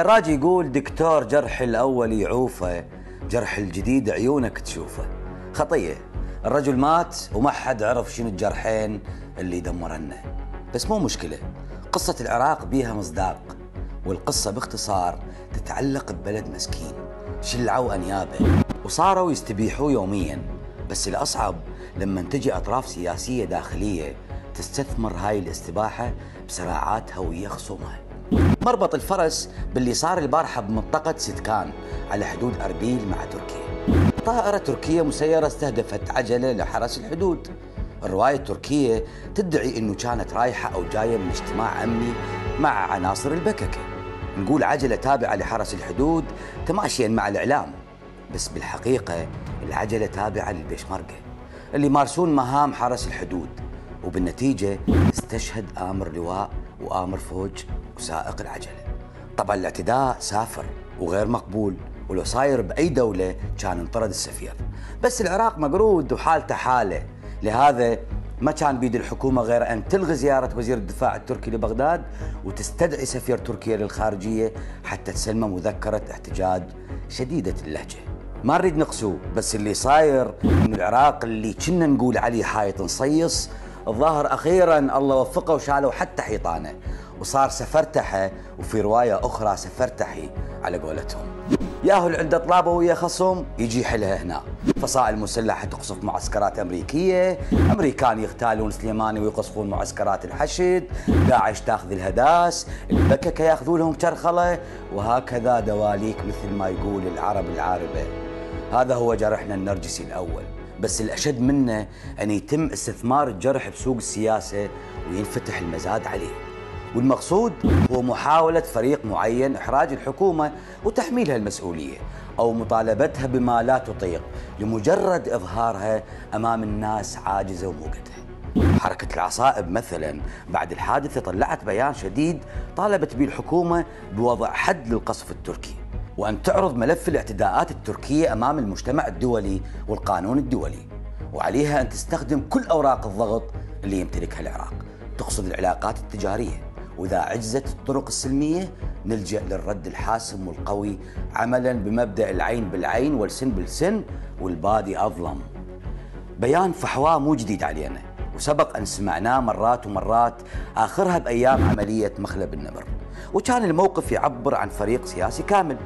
الراجي يقول دكتور جرح الأول يعوفه، جرح الجديد عيونك تشوفه. خطية، الرجل مات وما حد عرف شنو الجرحين اللي دمرنا. بس مو مشكلة، قصة العراق بيها مصداق، والقصة باختصار تتعلق ببلد مسكين شلعوا أنيابه وصاروا يستبيحوه يوميا. بس الأصعب لما تجي أطراف سياسية داخلية تستثمر هاي الاستباحة بصراعات هوية خصومها. مربط الفرس باللي صار البارحة بمنطقة سيدكان على حدود أربيل مع تركيا. طائرة تركية مسيرة استهدفت عجلة لحرس الحدود. الرواية التركية تدعي أنه كانت رايحة أو جاية من اجتماع أمني مع عناصر البككة. نقول عجلة تابعة لحرس الحدود تماشياً مع الإعلام، بس بالحقيقة العجلة تابعة للبيشمركة اللي مارسون مهام حرس الحدود، وبالنتيجة استشهد آمر لواء وآمر فوج وسائق العجلة. طبعا الاعتداء سافر وغير مقبول، ولو صاير بأي دولة كان انطرد السفير، بس العراق مقرود وحالته حالة. لهذا ما كان بيد الحكومة غير أن تلغي زيارة وزير الدفاع التركي لبغداد وتستدعي سفير تركيا للخارجية حتى تسلمه مذكرة احتجاج شديدة اللهجة. ما نريد نقسوه، بس اللي صاير إنه العراق اللي كنا نقول عليه حايط نصيص الظاهر أخيراً الله وفقه وشالوا حتى حيطانه وصار سفرتحه، وفي رواية أخرى سفرتحي على قولتهم. ياهل عنده طلابه ويا خصم يجي حلها هنا، فصائل مسلحة تقصف معسكرات أمريكية، أمريكان يغتالون سليماني ويقصفون معسكرات الحشد، داعش تاخذ الهداس، البككة ياخذوا لهم شرخلة، وهكذا دواليك مثل ما يقول العرب العاربة. هذا هو جرحنا النرجسي الأول، بس الأشد منه أن يتم استثمار الجرح بسوق السياسة وينفتح المزاد عليه، والمقصود هو محاولة فريق معين إحراج الحكومة وتحميلها المسؤولية أو مطالبتها بما لا تطيق لمجرد إظهارها أمام الناس عاجزة وموقتها. حركة العصائب مثلا بعد الحادثة طلعت بيان شديد طالبت به الحكومة بوضع حد للقصف التركي، وأن تعرض ملف الاعتداءات التركية أمام المجتمع الدولي والقانون الدولي، وعليها أن تستخدم كل أوراق الضغط اللي يمتلكها العراق، تقصد العلاقات التجارية. وإذا عجزت الطرق السلمية نلجأ للرد الحاسم والقوي عملاً بمبدأ العين بالعين والسن بالسن والبادي أظلم. بيان فحواء مو جديد علينا، وسبق أن سمعناه مرات ومرات، آخرها بأيام عملية مخلب النمر، وكان الموقف يعبر عن فريق سياسي كامل.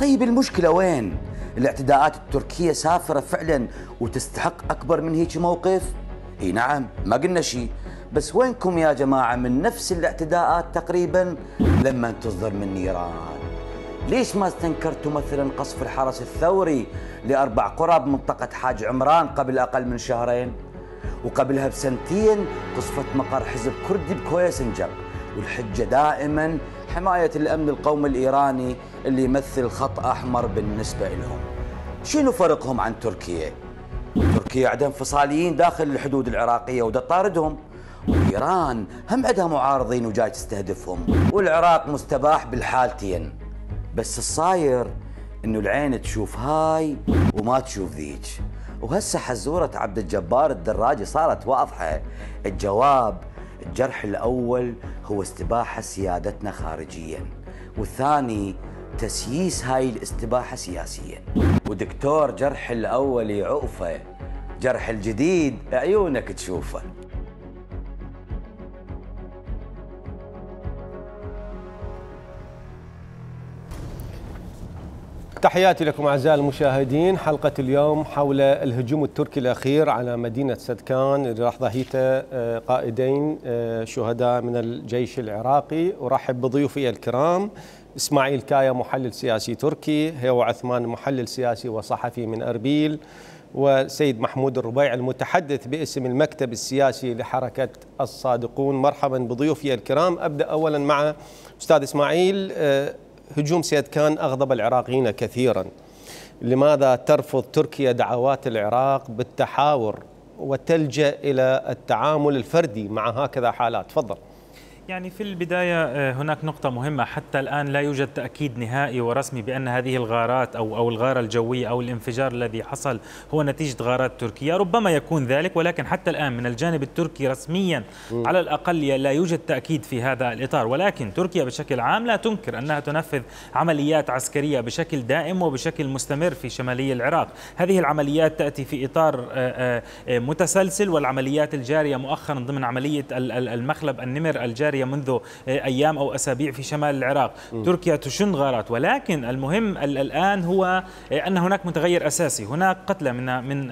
طيب المشكلة وين؟ الاعتداءات التركية سافرة فعلاً وتستحق أكبر من هيك موقف؟ إي نعم، ما قلنا شيء، بس وينكم يا جماعة من نفس الاعتداءات تقريباً لما تصدر من نيران؟ ليش ما استنكرتوا مثلاً قصف الحرس الثوري لأربع قرى بمنطقة حاج عمران قبل أقل من شهرين؟ وقبلها بسنتين قصفت مقر حزب كردي بكويا سنجر، والحجة دائماً حماية الأمن القومي الإيراني اللي يمثل خط أحمر بالنسبة لهم. شنو فرقهم عن تركيا؟ تركيا عندها انفصاليين داخل الحدود العراقية وده طاردهم، وإيران هم عندها معارضين وجاي تستهدفهم، والعراق مستباح بالحالتين. بس الصاير إنه العين تشوف هاي وما تشوف ذيك، وهسه حزورة عبد الجبار الدراجي صارت واضحة. الجواب الجرح الأول هو استباحة سيادتنا خارجياً، والثاني تسييس هاي الاستباحة سياسياً. ودكتور جرح الأول يعوفه، جرح الجديد عيونك تشوفه. تحياتي لكم أعزائي المشاهدين. حلقة اليوم حول الهجوم التركي الأخير على مدينة سدكان اللي راح ضحيته قائدين شهداء من الجيش العراقي. أرحب بضيوفي الكرام: إسماعيل كايا محلل سياسي تركي، هيو عثمان محلل سياسي وصحفي من أربيل، وسيد محمود الربيع المتحدث باسم المكتب السياسي لحركة الصادقون. مرحبا بضيوفي الكرام. أبدأ أولا مع أستاذ إسماعيل. هجوم سيدكان أغضب العراقيين كثيرا، لماذا ترفض تركيا دعوات العراق بالتحاور وتلجأ إلى التعامل الفردي مع هكذا حالات؟ تفضل. يعني في البداية هناك نقطة مهمة، حتى الآن لا يوجد تأكيد نهائي ورسمي بأن هذه الغارات أو الغارة الجوية أو الانفجار الذي حصل هو نتيجة غارات تركيا، ربما يكون ذلك، ولكن حتى الآن من الجانب التركي رسميا على الأقل لا يوجد تأكيد في هذا الإطار. ولكن تركيا بشكل عام لا تنكر أنها تنفذ عمليات عسكرية بشكل دائم وبشكل مستمر في شمالي العراق. هذه العمليات تأتي في إطار متسلسل، والعمليات الجارية مؤخرا ضمن عملية المخلب النمر الجاري منذ أيام أو أسابيع في شمال العراق. تركيا تشن غارات، ولكن المهم الآن هو أن هناك متغير أساسي، هناك قتلى من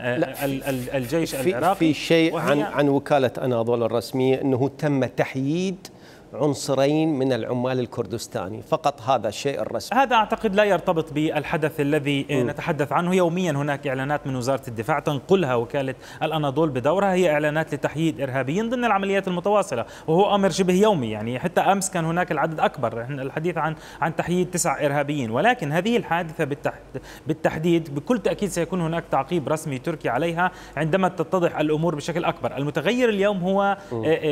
الجيش العراقي. في شيء عن وكالة أناضول الرسمية أنه تم تحييد عنصرين من العمال الكردستاني، فقط هذا الشيء الرسمي. هذا أعتقد لا يرتبط بالحدث الذي نتحدث عنه. يوميا هناك إعلانات من وزارة الدفاع تنقلها وكالة الأناضول بدورها، هي إعلانات لتحييد إرهابيين ضمن العمليات المتواصلة، وهو أمر شبه يومي. يعني حتى أمس كان هناك العدد أكبر، الحديث عن تحييد 9 إرهابيين. ولكن هذه الحادثة بالتحديد بكل تأكيد سيكون هناك تعقيب رسمي تركي عليها عندما تتضح الأمور بشكل أكبر. المتغير اليوم هو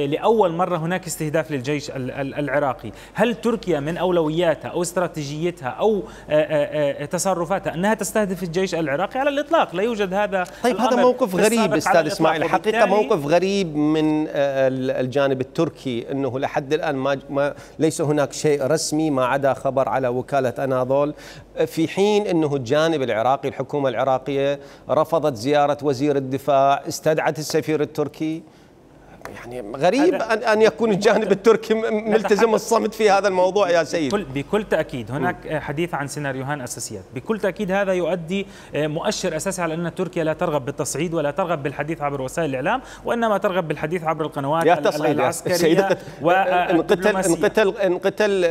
لأول مرة هناك استهداف للجيش العراقي. هل تركيا من أولوياتها أو استراتيجيتها أو تصرفاتها أنها تستهدف الجيش العراقي؟ على الإطلاق لا يوجد هذا. طيب هذا موقف غريب أستاذ إسماعيل، الحقيقة موقف غريب من الجانب التركي، أنه لحد الآن ما ليس هناك شيء رسمي ما عدا خبر على وكالة أناضول، في حين أنه الجانب العراقي الحكومة العراقية رفضت زيارة وزير الدفاع، استدعت السفير التركي. يعني غريب أن يكون الجانب التركي ملتزم الصمت في هذا الموضوع يا سيد. بكل تأكيد هناك حديث عن سيناريوهان أساسيات، بكل تأكيد هذا يؤدي مؤشر أساسي على أن تركيا لا ترغب بالتصعيد ولا ترغب بالحديث عبر وسائل الإعلام، وإنما ترغب بالحديث عبر القنوات العسكرية. انقتل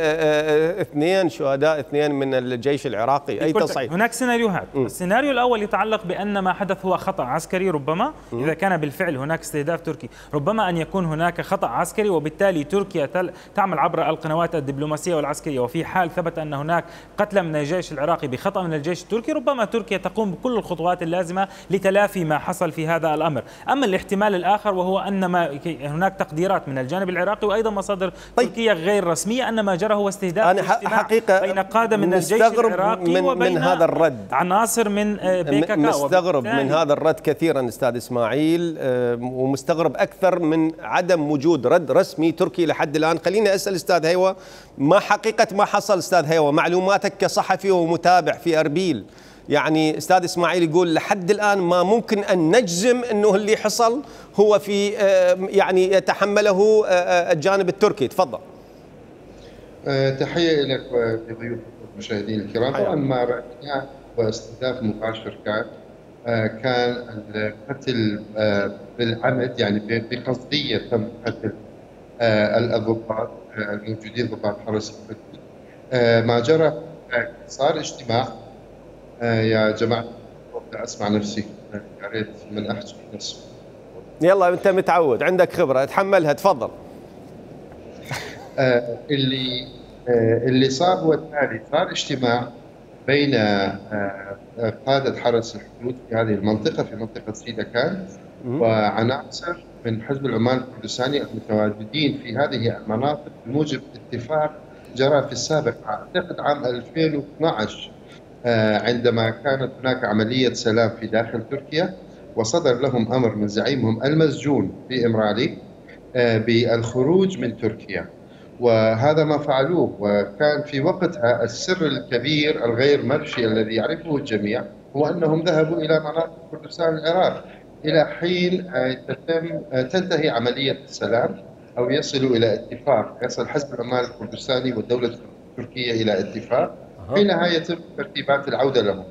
2 شهداء، 2 من الجيش العراقي، أي تصعيد؟ هناك سيناريوهات. السيناريو الأول يتعلق بأن ما حدث هو خطأ عسكري، ربما إذا كان بالفعل هناك استهداف تركي، ربما أن يكون هناك خطأ عسكري، وبالتالي تركيا تعمل عبر القنوات الدبلوماسية والعسكرية. وفي حال ثبت أن هناك قتلى من الجيش العراقي بخطأ من الجيش التركي، ربما تركيا تقوم بكل الخطوات اللازمة لتلافي ما حصل في هذا الأمر. أما الاحتمال الآخر وهو أن هناك تقديرات من الجانب العراقي وأيضا مصادر تركية غير رسمية أن ما جرى هو استهداف حقيقة بين قادة من الجيش العراقي وبين هذا الرد عناصر من PKK. مستغرب من هذا الرد كثيرا أستاذ إسماعيل، ومستغرب أكثر من عدم وجود رد رسمي تركي لحد الآن. خليني أسأل أستاذ هيوة، ما حقيقة ما حصل أستاذ هيوة؟ معلوماتك كصحفي ومتابع في أربيل، يعني أستاذ إسماعيل يقول لحد الآن ما ممكن أن نجزم أنه اللي حصل هو في يعني يتحمله الجانب التركي. تفضل. تحية لك ولضيوف المشاهدين الكرام. وأما رأينا واستهداف مباشر كان القتل بالعمد، يعني بقصدية تم قتل الضباط الموجودين، ضباط حرس الحدود. ما جرى صار اجتماع، يا جماعة أسمع نفسي، يا ريت من أحكي نفسي. يلا أنت متعود، عندك خبرة، اتحملها، تفضل. اللي صار هو التالي، صار اجتماع بين قادة حرس الحدود في هذه المنطقة، في منطقة سيداكان، وعناصر من حزب العمال الكردستاني المتواجدين في هذه المناطق بموجب اتفاق جرى في السابق، أعتقد عام 2012، عندما كانت هناك عملية سلام في داخل تركيا، وصدر لهم أمر من زعيمهم المسجون في إمرالي بالخروج من تركيا، وهذا ما فعلوه. وكان في وقتها السر الكبير الغير مرشي الذي يعرفه الجميع هو أنهم ذهبوا إلى مناطق كردستان العراق إلى حين تنتهي عملية السلام، أو يصلوا إلى اتفاق، يصل حزب العمال الكردستاني والدولة التركية إلى اتفاق، حينها يتم ترتيبات العودة لهم.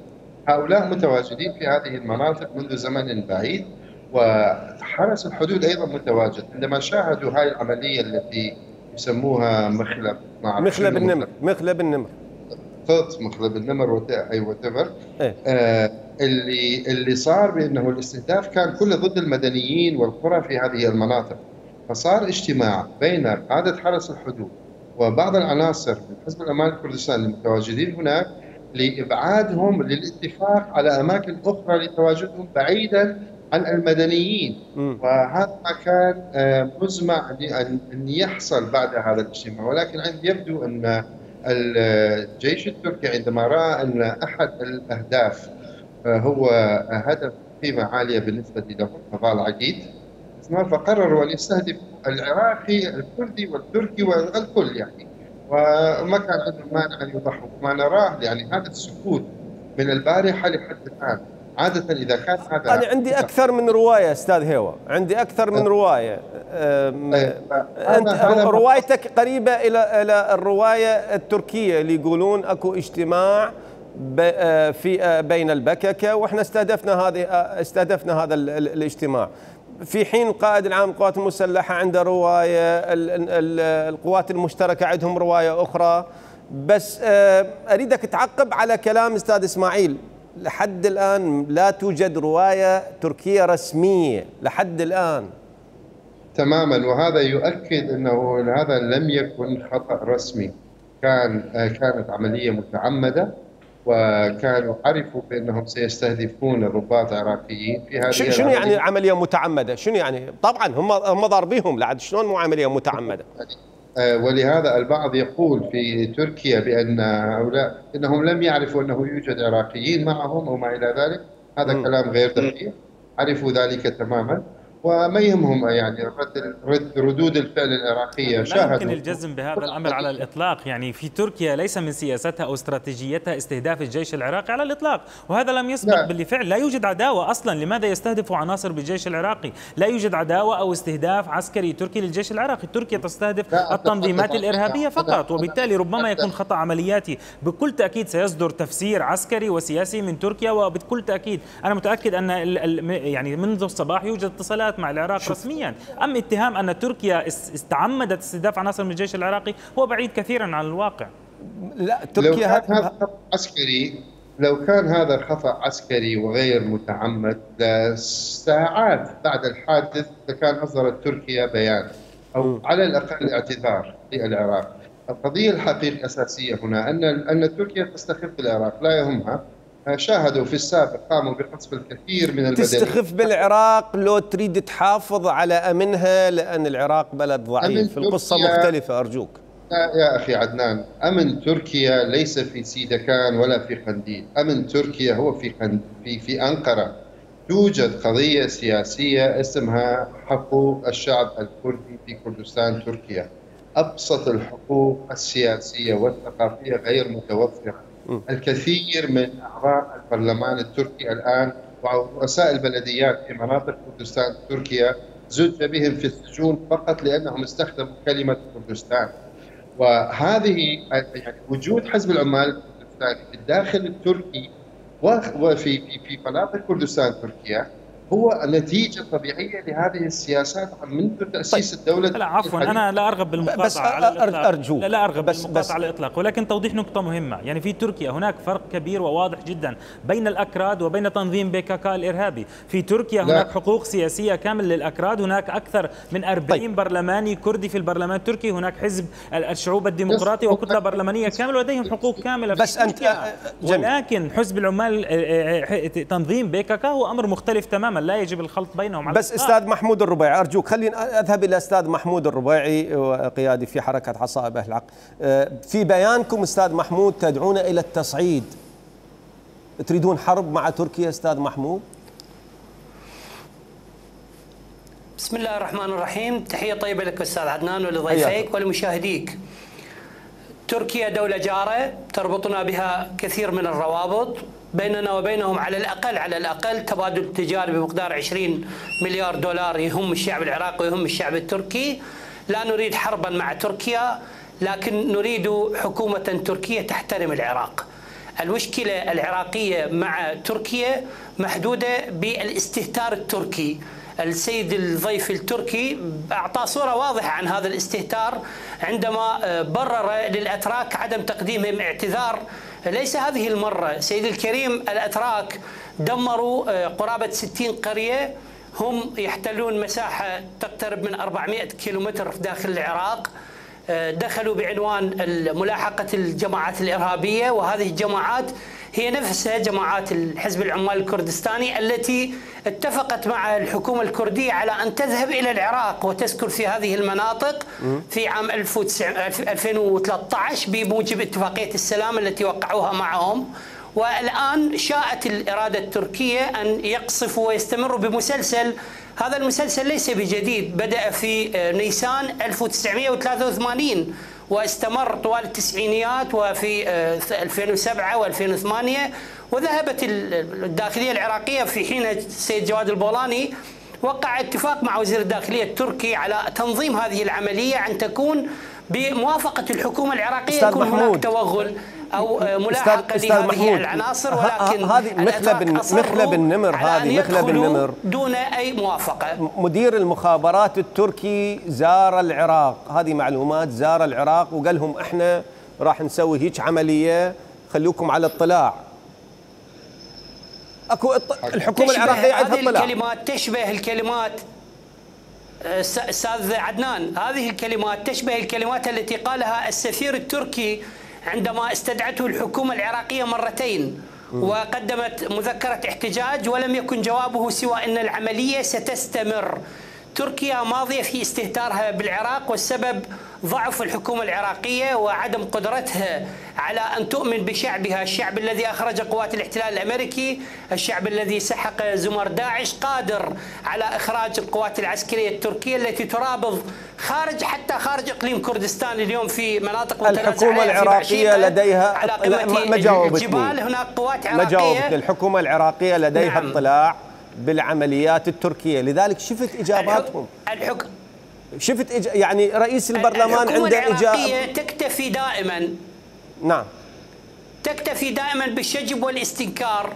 هؤلاء متواجدين في هذه المناطق منذ زمن بعيد، وحرس الحدود أيضا متواجد. عندما شاهدوا هذه العملية التي يسموها مخلب النمر أي وتفر، اللي صار بأنه الاستهداف كان كله ضد المدنيين والقرى في هذه المناطق. فصار اجتماع بين قادة حرس الحدود وبعض العناصر من حزب العمال الكردستاني المتواجدين هناك لإبعادهم للاتفاق على أماكن أخرى لتواجدهم بعيدا عن المدنيين. وهذا كان مزمع لأن يحصل بعد هذا الاجتماع، ولكن يبدو أن الجيش التركي عندما رأى أن أحد الأهداف هو هدف قيمة عالية بالنسبة لهم فضاء العقيد، فقرروا أن يستهدفوا العراقي الكردي والتركي والكل يعني، وما كان عندهم مانع أن يضحوا. ما نراه يعني هذا السكوت من البارحة لحد الآن، عادة إذا كان هذا. أنا عندي أكثر من رواية أستاذ هيوا، عندي أكثر من رواية. أنت روايتك قريبة إلى الرواية التركية اللي يقولون أكو اجتماع في بين البككة، وإحنا استهدفنا هذا الاجتماع، في حين القائد العام للقوات المسلحة عنده رواية، القوات المشتركة عندهم رواية أخرى. بس أريدك تعقب على كلام أستاذ إسماعيل، لحد الآن لا توجد رواية تركية رسمية لحد الآن. تماما، وهذا يؤكد أنه هذا لم يكن خطأ رسمي، كانت عملية متعمدة، وكانوا عرفوا بأنهم سيستهدفون الرباط العراقيين في هذه. شنو يعني عملية متعمدة؟ شنو يعني؟ طبعا هم ضاربيهم لعد، شلون مو عملية متعمدة؟ ولهذا البعض يقول في تركيا بأن هؤلاء أنهم لم يعرفوا أنه يوجد عراقيين معهم وما إلى ذلك، هذا كلام غير دقيق، عرفوا ذلك تماما وما يهمهم يعني ردود الفعل العراقية. لا يمكن الجزم بهذا الأمر على الإطلاق، يعني في تركيا ليس من سياستها أو استراتيجيتها استهداف الجيش العراقي على الإطلاق، وهذا لم يسبق بالفعل. لا يوجد عداوة أصلا، لماذا يستهدفوا عناصر بالجيش العراقي؟ لا يوجد عداوة أو استهداف عسكري تركي للجيش العراقي، تركيا تستهدف التنظيمات الإرهابية فقط، وبالتالي ربما يكون خطأ عملياتي. بكل تأكيد سيصدر تفسير عسكري وسياسي من تركيا، وبكل تأكيد أنا متأكد أن يعني منذ الصباح يوجد اتصالات مع العراق رسميا. أم اتهام أن تركيا تعمدت استهداف عناصر من الجيش العراقي هو بعيد كثيرا عن الواقع. لا، تركيا لو كان هذا خطأ عسكري، لو كان هذا خطأ عسكري وغير متعمد، ساعات بعد الحادث كان أصدرت تركيا بيان أو على الأقل اعتذار للعراق. القضية الحقيقية الأساسية هنا أن تركيا تستخف بالعراق، لا يهمها. شاهدوا في السابق قاموا بقصف الكثير من المدنيين. تستخف بالعراق لو تريد تحافظ على أمنها، لأن العراق بلد ضعيف، القصة مختلفة أرجوك. يا أخي عدنان، أمن تركيا ليس في سيدكان ولا في قنديل، أمن تركيا هو في أنقرة. توجد قضية سياسية اسمها حقوق الشعب الكردي في كردستان تركيا، أبسط الحقوق السياسية والثقافية غير متوفرة. الكثير من أعضاء البرلمان التركي الآن ورؤساء البلديات في مناطق كردستان تركيا زج بهم في السجون فقط لأنهم استخدموا كلمة كردستان. وهذه يعني وجود حزب العمال الكردستاني في الداخل التركي وفي في مناطق كردستان تركيا هو نتيجة طبيعية لهذه السياسات منذ تأسيس الدولة. لا عفوا، أنا لا أرغب بالمقاطعة بس على الإطلاق. أرجو. لا أرغب بالمقاطعة على الإطلاق، ولكن توضيح نقطة مهمة. يعني في تركيا هناك فرق كبير وواضح جدا بين الأكراد وبين تنظيم بيكاكا الإرهابي. في تركيا هناك حقوق سياسية كامل للأكراد، هناك أكثر من 40 برلماني كردي في البرلمان التركي، هناك حزب الشعوب الديمقراطي وكتلة برلمانية كاملة لديهم حقوق كاملة. بس أنت ولكن حزب العمال تنظيم بيكاكا هو أمر مختلف تماما، لا يجب الخلط بينهم. على بس أستاذ محمود الربيعي أرجوك خلينا أذهب إلى أستاذ محمود الربيعي وقيادي في حركة عصائب أهل الحق. في بيانكم أستاذ محمود تدعون إلى التصعيد، تريدون حرب مع تركيا أستاذ محمود؟ بسم الله الرحمن الرحيم، تحية طيبة لك أستاذ عدنان ولضيفيك ولمشاهديك. تركيا دولة جارة تربطنا بها كثير من الروابط، بيننا وبينهم على الأقل تبادل تجاري بمقدار 20 مليار دولار يهم الشعب العراقي ويهم الشعب التركي. لا نريد حربا مع تركيا، لكن نريد حكومة تركية تحترم العراق. المشكلة العراقية مع تركيا محدودة بالاستهتار التركي. السيد الضيف التركي أعطى صورة واضحة عن هذا الاستهتار عندما برر للأتراك عدم تقديمهم اعتذار. ليس هذه المرة سيدي الكريم، الأتراك دمروا قرابة 60 قرية، هم يحتلون مساحة تقترب من 400 كيلومتر داخل العراق. دخلوا بعنوان ملاحقة الجماعات الإرهابية، وهذه الجماعات هي نفسها جماعات الحزب العمال الكردستاني التي اتفقت مع الحكومة الكردية على أن تذهب إلى العراق وتسكن في هذه المناطق في عام 2013 بموجب اتفاقية السلام التي وقعوها معهم. والآن شاءت الإرادة التركية أن يقصفوا ويستمروا بمسلسل. هذا المسلسل ليس بجديد، بدأ في نيسان 1983 واستمر طوال التسعينيات وفي 2007 و2008، وذهبت الداخلية العراقية في حين السيد جواد البولاني وقع اتفاق مع وزير الداخلية التركي على تنظيم هذه العملية أن تكون بموافقة الحكومة العراقية، يكون هناك توغل أو ملاحقة لهذه العناصر، ولكن هذه مخلب النمر، هذه مخلب النمر دون أي موافقة. مدير المخابرات التركي زار العراق، هذه معلومات، زار العراق وقال لهم احنا راح نسوي هيك عملية، خلوكم على اطلاع. اكو الحكومة العراقية عندها اطلاع. الكلمات تشبه الكلمات استاذ عدنان، هذه الكلمات تشبه الكلمات التي قالها السفير التركي عندما استدعته الحكومة العراقية مرتين وقدمت مذكرة احتجاج ولم يكن جوابه سوى أن العملية ستستمر. تركيا ماضية في استهتارها بالعراق، والسبب ضعف الحكومة العراقية وعدم قدرتها على أن تؤمن بشعبها، الشعب الذي أخرج قوات الاحتلال الأمريكي، الشعب الذي سحق زمر داعش، قادر على إخراج القوات العسكرية التركية التي ترابض خارج حتى خارج إقليم كردستان اليوم في مناطق متنازعة. الحكومة العراقية لديها على قمة الجبال هناك قوات عراقية. الحكومة العراقية لديها اطلاع بالعمليات التركية، لذلك شفت إجاباتهم. يعني رئيس البرلمان عنده إجابة. تكتفي دائما، نعم، تكتفي دائما بالشجب والاستنكار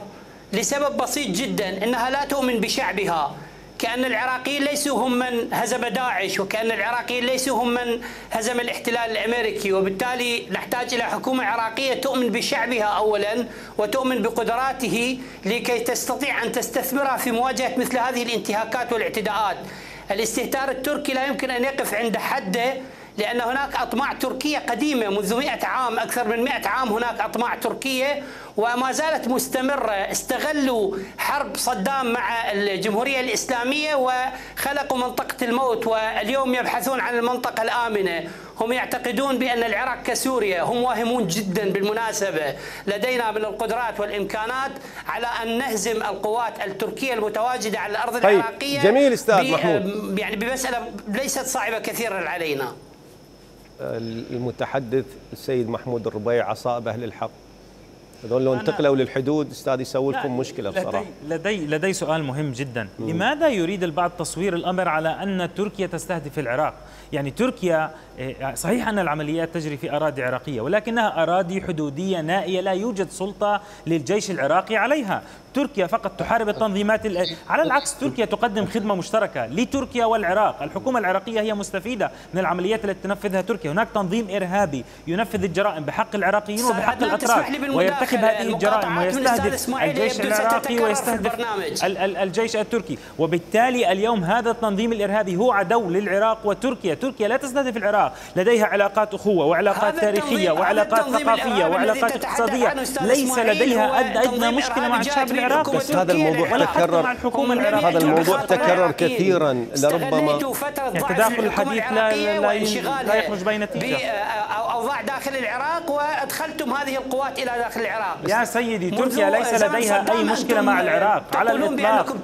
لسبب بسيط جدا، أنها لا تؤمن بشعبها. كأن العراقيين ليسوا هم من هزم داعش، وكأن العراقيين ليسوا هم من هزم الاحتلال الأمريكي، وبالتالي نحتاج إلى حكومة عراقية تؤمن بشعبها أولا وتؤمن بقدراته لكي تستطيع أن تستثمرها في مواجهة مثل هذه الانتهاكات والاعتداءات. الاستهتار التركي لا يمكن أن يقف عند حده، لأن هناك أطماع تركية قديمة منذ 100 عام، أكثر من 100 عام هناك أطماع تركية وما زالت مستمرة. استغلوا حرب صدام مع الجمهورية الإسلامية وخلقوا منطقة الموت، واليوم يبحثون عن المنطقة الآمنة. هم يعتقدون بأن العراق كسوريا، هم واهمون جدا بالمناسبة. لدينا من القدرات والإمكانات على أن نهزم القوات التركية المتواجدة على الأرض العراقية. جميل أستاذ محمود، يعني بمسألة ليست صعبة كثيرا علينا. المتحدث السيد محمود الربيع، عصائب أهل الحق هذول لو انتقلوا للحدود استاذ يسوي لكم مشكله بصراحه. لدي سؤال مهم جدا، لماذا يريد البعض تصوير الامر على ان تركيا تستهدف العراق؟ يعني تركيا صحيح ان العمليات تجري في اراضي عراقيه، ولكنها اراضي حدوديه نائيه لا يوجد سلطه للجيش العراقي عليها. تركيا فقط تحارب التنظيمات على العكس، تركيا تقدم خدمه مشتركه لتركيا والعراق. الحكومه العراقيه هي مستفيده من العمليات التي تنفذها تركيا. هناك تنظيم ارهابي ينفذ الجرائم بحق العراقيين وبحق الاتراك، ويرتكب هذه الجرائم ويستهدف الجيش العراقي ويستهدف الجيش التركي، وبالتالي اليوم هذا التنظيم الارهابي هو عدو للعراق وتركيا. تركيا لا تستهدف العراق، لديها علاقات اخوه وعلاقات تاريخيه وعلاقات ثقافيه وعلاقات اقتصاديه، ليس لديها ادنى مشكله مع الشعب العراقي. بس هذا الموضوع تكرر، هذا الموضوع تكرر كثيرا، لربما التداخل الحديث لا يخرج بين نتيجة بأوضاع داخل العراق، وأدخلتم هذه القوات إلى داخل العراق. يا سيدي تركيا ليس لديها أي مشكلة مع العراق على الإطلاق،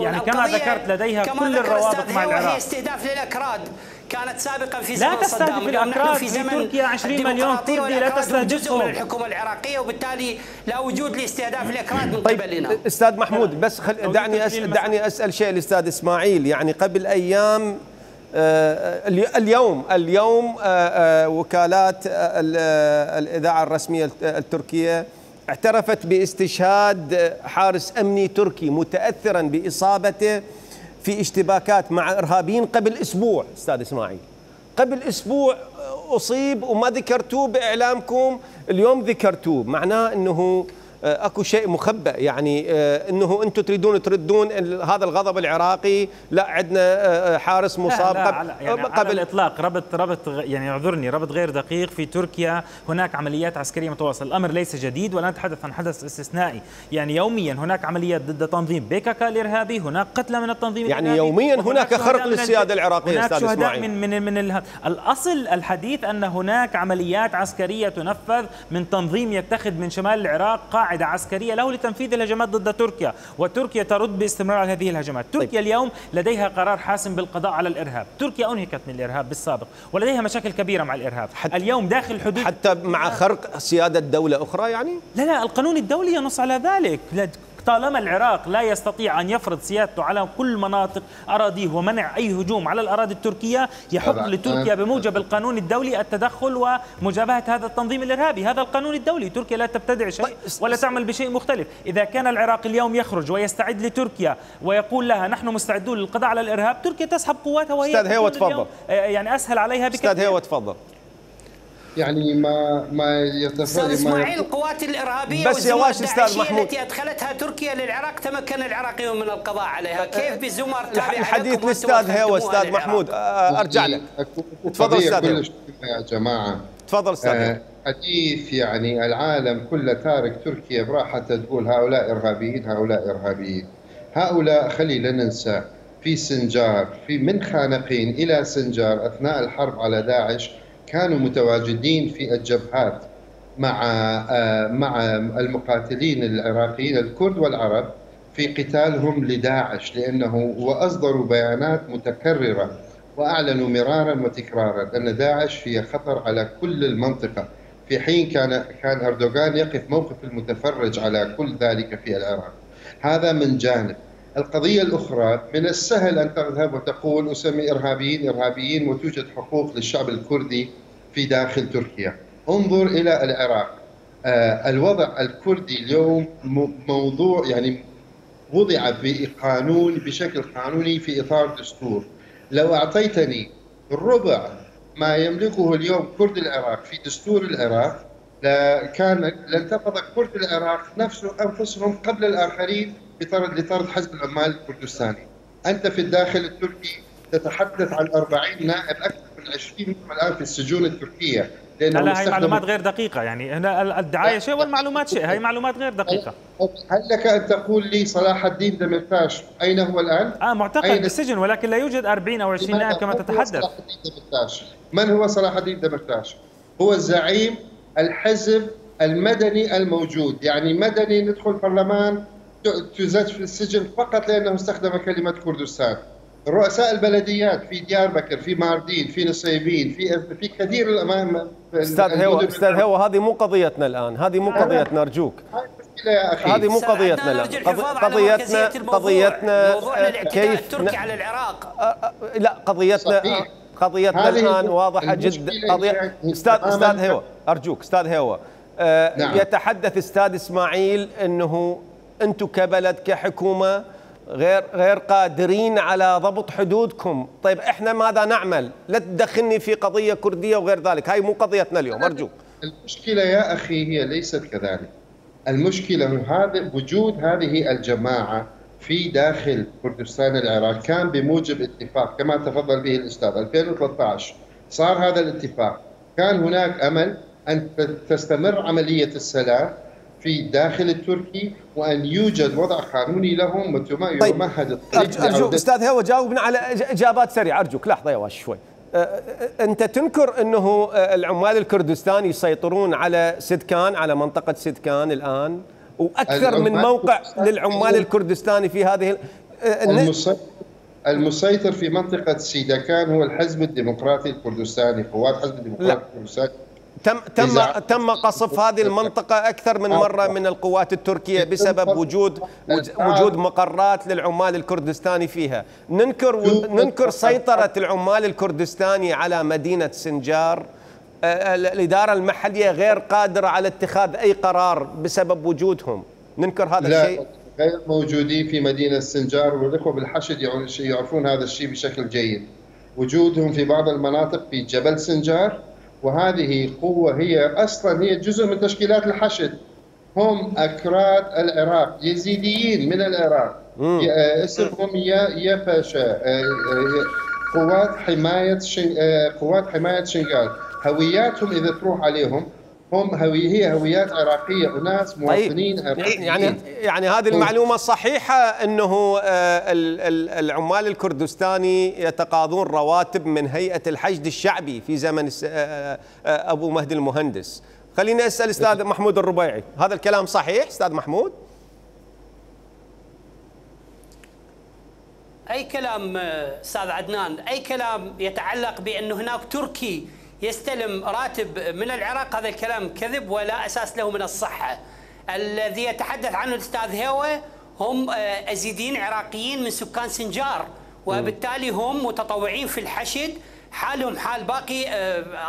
يعني كما ذكرت لديها كل الروابط مع العراق. هي استهداف للأكراد كانت سابقا في زمن صدام. لا تستهدف في تركيا 20 مليون كردي، لا تستهدفهم الحكومة العراقية، وبالتالي لا وجود لاستهداف الأكراد من قبلنا. طيب استاذ محمود، بس دعني اسال شيء الاستاذ اسماعيل. يعني قبل ايام، اليوم وكالات الإذاعة الرسمية التركية اعترفت باستشهاد حارس أمني تركي متأثرا بإصابته في اشتباكات مع إرهابيين قبل أسبوع. أستاذ إسماعيل، قبل أسبوع أصيب وما ذكرتوه بإعلامكم، اليوم ذكرتوه، معناه أنه اكو شيء مخبأ، يعني انه انتم تريدون تردون هذا الغضب العراقي، لا عندنا حارس مصاب. لا لا يعني قبل الاطلاق ربط يعني اعذرني ربط غير دقيق. في تركيا هناك عمليات عسكرية متواصلة، الامر ليس جديد ولا نتحدث عن حدث استثنائي، يعني يوميا هناك عمليات ضد تنظيم PKK الارهابي، هناك قتلى من التنظيم الارهابي، يعني يوميا هناك خرق للسيادة العراقية. هناك شهداء من الاصل الحديث ان هناك عمليات عسكرية تنفذ من تنظيم يتخذ من شمال العراق قاعدة عسكرية له لتنفيذ الهجمات ضد تركيا، وتركيا ترد باستمرار على هذه الهجمات. تركيا طيب. اليوم لديها قرار حاسم بالقضاء على الارهاب، تركيا انهكت من الارهاب بالسابق ولديها مشاكل كبيرة مع الارهاب اليوم داخل الحدود، حتى مع خرق سيادة دولة اخرى. يعني لا القانون الدولي ينص على ذلك، طالما العراق لا يستطيع أن يفرض سيادته على كل مناطق أراضيه ومنع أي هجوم على الأراضي التركية، يحق لتركيا بموجب القانون الدولي التدخل ومجابهة هذا التنظيم الإرهابي. هذا القانون الدولي، تركيا لا تبتدع شيء ولا تعمل بشيء مختلف. إذا كان العراق اليوم يخرج ويستعد لتركيا ويقول لها نحن مستعدون للقضاء على الإرهاب، تركيا تسحب قواتها وهي أستاذ هيو تفضل، يعني أسهل عليها بكثير. أستاذ هيو تفضل. يعني ما يتفق اسماعيل القوات الارهابيه بس يا واش استاذ محمود التي ادخلتها تركيا للعراق تمكن العراقيون من القضاء عليها. كيف بزمر تابع الحديث للاستاذ هيو. استاذ محمود ارجع لك، تفضل استاذ. يا جماعه تفضل استاذ. حديث يعني العالم كله تارك تركيا براحته، تقول هؤلاء ارهابيين هؤلاء ارهابيين. هؤلاء خلي لا ننسى في سنجار، في من خانقين الى سنجار اثناء الحرب على داعش كانوا متواجدين في الجبهات مع المقاتلين العراقيين الكرد والعرب في قتالهم لداعش، لأنه وأصدروا بيانات متكررة وأعلنوا مرارا وتكرارا أن داعش هي خطر على كل المنطقة، في حين كان أردوغان يقف موقف المتفرج على كل ذلك في العراق. هذا من جانب. القضية الأخرى، من السهل أن تذهب وتقول أسمي إرهابيين إرهابيين وتوجد حقوق للشعب الكردي في داخل تركيا. انظر إلى العراق، الوضع الكردي اليوم موضوع يعني وضع في قانون بشكل قانوني في إطار دستور. لو أعطيتني الربع ما يملكه اليوم كرد العراق في دستور العراق لانتفض كرد العراق أنفسهم قبل الآخرين لطرد حزب العمال الكردستاني. أنت في الداخل التركي تتحدث عن 40 نائب، أكثر من 20 منهم الآن في السجون التركية. لا هي معلومات غير دقيقة، يعني هنا الدعاية شيء والمعلومات شيء، هي معلومات غير دقيقة. هل لك أن تقول لي صلاح الدين دمرتاش أين هو الآن؟ معتقل بالسجن، ولكن لا يوجد 40 أو 20 نائب كما تتحدث. من هو صلاح الدين دمرتاش؟ هو الزعيم الحزب المدني الموجود، يعني مدني ندخل برلمان تزاد في السجن فقط لأنه استخدم كلمة كردستان. رؤساء البلديات في دياربكر، في ماردين، في نصيبين، في كثير الأمام. استاذ هيو هذه مو قضيتنا الآن، هذه مو قضيتنا أرجوك. هذه مو قضيتنا الآن، قضيتنا كيف على العراق. لا قضيتنا الآن واضحة جدا. استاذ هيو أرجوك، استاذ هيو يتحدث استاذ إسماعيل أنه أنتم كبلد كحكومة غير قادرين على ضبط حدودكم. طيب إحنا ماذا نعمل؟ لا تدخلني في قضية كردية وغير ذلك، هاي مو قضيتنا اليوم أرجوك. المشكلة يا أخي هي ليست كذلك، المشكلة هذا وجود هذه الجماعة في داخل كردستان العراق كان بموجب اتفاق كما تفضل به الأستاذ 2013 صار هذا الاتفاق. كان هناك أمل أن تستمر عملية السلام في داخل التركي وأن يوجد وضع قانوني لهم ويمهد الطريق. أرجوك أستاذ هيو جاوبنا على إجابات سريعة أرجوك. لحظة يا واش شوي. أنت تنكر أنه العمال الكردستان يسيطرون على سدكان، على منطقة سدكان الآن، وأكثر من موقع للعمال الكردستاني في هذه المسيطر في منطقة سيداكان هو الحزب الديمقراطي الكردستاني، قوات حزب الديمقراطي الكردستاني. تم قصف هذه المنطقة أكثر من مرة من القوات التركية بسبب وجود مقرات للعمال الكردستاني فيها. ننكر سيطرة العمال الكردستاني على مدينة سنجار. الإدارة المحلية غير قادرة على اتخاذ أي قرار بسبب وجودهم. ننكر هذا الشيء. غير موجودين في مدينة سنجار، والإخوة بالحشد يعرفون هذا الشيء بشكل جيد. وجودهم في بعض المناطق في جبل سنجار، وهذه قوة هي أصلا هي جزء من تشكيلات الحشد. هم أكراد العراق، يزيديين من العراق، اسمهم يا باشا قوات حماية شنغال. هوياتهم إذا تروح عليهم هم هي هويات عراقية، أناس مواطنين عراقيين. يعني هذه المعلومة صحيحة أنه العمال الكردستاني يتقاضون رواتب من هيئة الحشد الشعبي في زمن أبو مهدي المهندس. خليني أسأل أستاذ محمود الربيعي، هذا الكلام صحيح أستاذ محمود؟ أي كلام أستاذ عدنان، أي كلام يتعلق بأن هناك تركي يستلم راتب من العراق هذا الكلام كذب ولا أساس له من الصحة. الذي يتحدث عنه الأستاذ هيوة هم أزيديين عراقيين من سكان سنجار، وبالتالي هم متطوعين في الحشد، حالهم حال باقي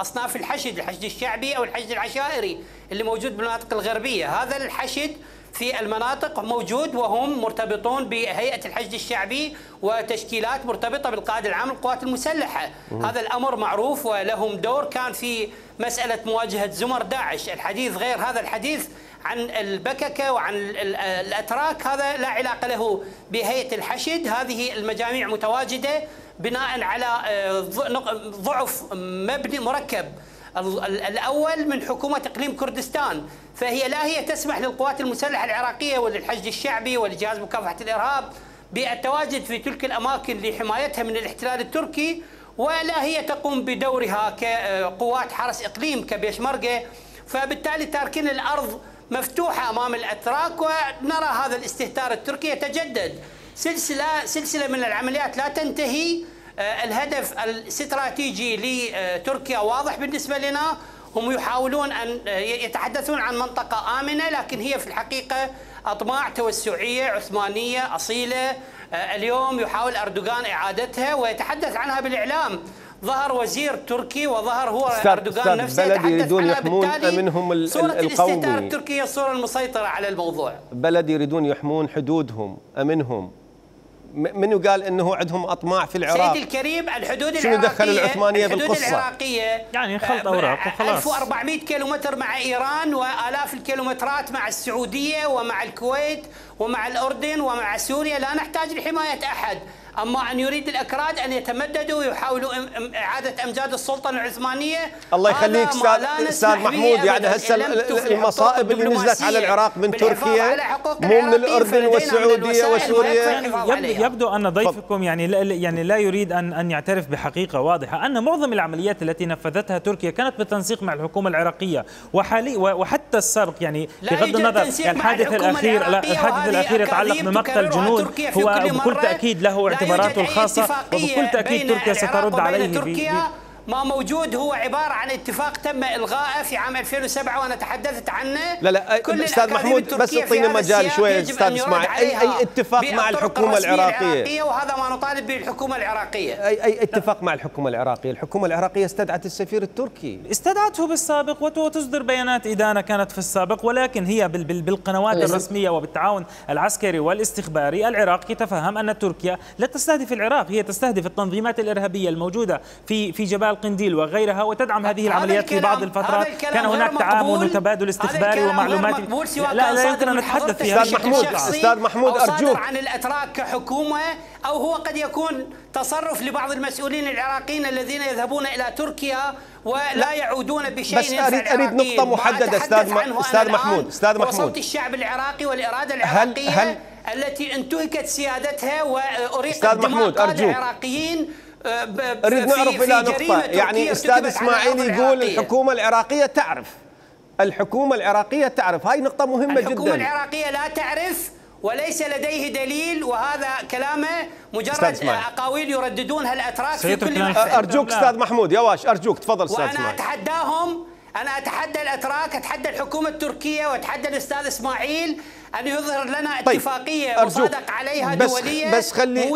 أصناف الحشد الشعبي أو الحشد العشائري اللي موجود بالمناطق الغربية. هذا الحشد في المناطق موجود وهم مرتبطون بهيئة الحشد الشعبي وتشكيلات مرتبطة بالقائد العام للقوات المسلحة. هذا الأمر معروف ولهم دور كان في مسألة مواجهة زمر داعش. الحديث غير هذا، الحديث عن البككة وعن الأتراك هذا لا علاقة له بهيئة الحشد. هذه المجاميع متواجدة بناء على ضعف مبني مركب الأول من حكومة إقليم كردستان، فهي لا هي تسمح للقوات المسلحة العراقية وللحشد الشعبي ولجهاز مكافحة الإرهاب بالتواجد في تلك الأماكن لحمايتها من الاحتلال التركي، ولا هي تقوم بدورها كقوات حرس إقليم كبيشمركة. فبالتالي تاركين الأرض مفتوحة أمام الأتراك، ونرى هذا الاستهتار التركي يتجدد. سلسلة من العمليات لا تنتهي. الهدف الاستراتيجي لتركيا واضح بالنسبة لنا، هم يحاولون أن يتحدثون عن منطقة آمنة، لكن هي في الحقيقة أطماع توسعية عثمانية أصيلة. اليوم يحاول أردوغان إعادتها ويتحدث عنها بالإعلام. ظهر وزير تركي وظهر هو أردوغان نفسه يتحدث عنها، بالتالي صورة الاستهتار التركية الصورة المسيطرة على الموضوع. بلد يريدون يحمون حدودهم، أمنهم. منو قال انه عندهم اطماع في العراق؟ سيدي الكريم، الحدود شنو دخل العثمانيه بالقصه؟ العراقيه يعني خلط اوراق وخلاص. 1400 كيلومتر مع ايران والاف الكيلومترات مع السعوديه ومع الكويت ومع الاردن ومع سوريا، لا نحتاج لحمايه احد. اما ان يريد الاكراد ان يتمددوا ويحاولوا اعاده امجاد السلطه العثمانيه، الله يخليك استاذ محمود، يعني هسه المصائب اللي نزلت على العراق من تركيا مو من الاردن والسعوديه وسوريا. يبدو ان ضيفكم يعني لا يريد ان يعترف بحقيقه واضحه، ان معظم العمليات التي نفذتها تركيا كانت بالتنسيق مع الحكومه العراقيه، وحتى السرق، يعني بغض النظر الحادث الاخير يتعلق بمقتل جنود هو بكل تاكيد له اعتباراته الخاصة، وبكل تأكيد تركيا سترد عليه. تركيا ما موجود هو عبارة عن اتفاق تم إلغائه في عام 2007 وأنا تحدثت عنه. لا أستاذ محمود بس اعطينا مجال شوية أستاذ اسماعيل. أي اتفاق مع الحكومة العراقية؟ وهذا ما نطالب به الحكومة العراقية. أي اتفاق مع الحكومة العراقية؟ الحكومة العراقية استدعت السفير التركي، استدعته بالسابق وتصدر بيانات إدانة كانت في السابق، ولكن هي بالقنوات الرسمية وبالتعاون العسكري والاستخباري العراقي يتفهم أن تركيا لا تستهدف العراق، هي تستهدف التنظيمات الإرهابية الموجودة في جبال قنديل وغيرها، وتدعم هذه العمليات في بعض الفترات. كان هناك تعاون وتبادل استخباري ومعلومات. لا يمكن ان نتحدث فيها. استاذ محمود ارجوك، عن الاتراك كحكومه، او هو قد يكون تصرف لبعض المسؤولين العراقيين الذين يذهبون الى تركيا ولا يعودون بشيء. بس اريد نقطه محدده استاذ محمود صوت الشعب العراقي والاراده العراقيه التي انتهكت سيادتها واريقت دماء العراقيين. أريد نعرف إلى نقطة، يعني أستاذ إسماعيل يقول الحكومة العراقية تعرف، هاي نقطة مهمة جدا. الحكومة العراقية لا تعرف وليس لديه دليل، وهذا كلامه مجرد أقاويل يرددونها الأتراك في كل مكان. أرجوك أستاذ محمود يواش، أرجوك تفضل أستاذ إسماعيل. وأنا أتحداهم، أنا أتحدى الأتراك، أتحدى الحكومة التركية، وأتحدى الأستاذ إسماعيل أن يظهر لنا اتفاقية مصادق عليها دولية. بس خلي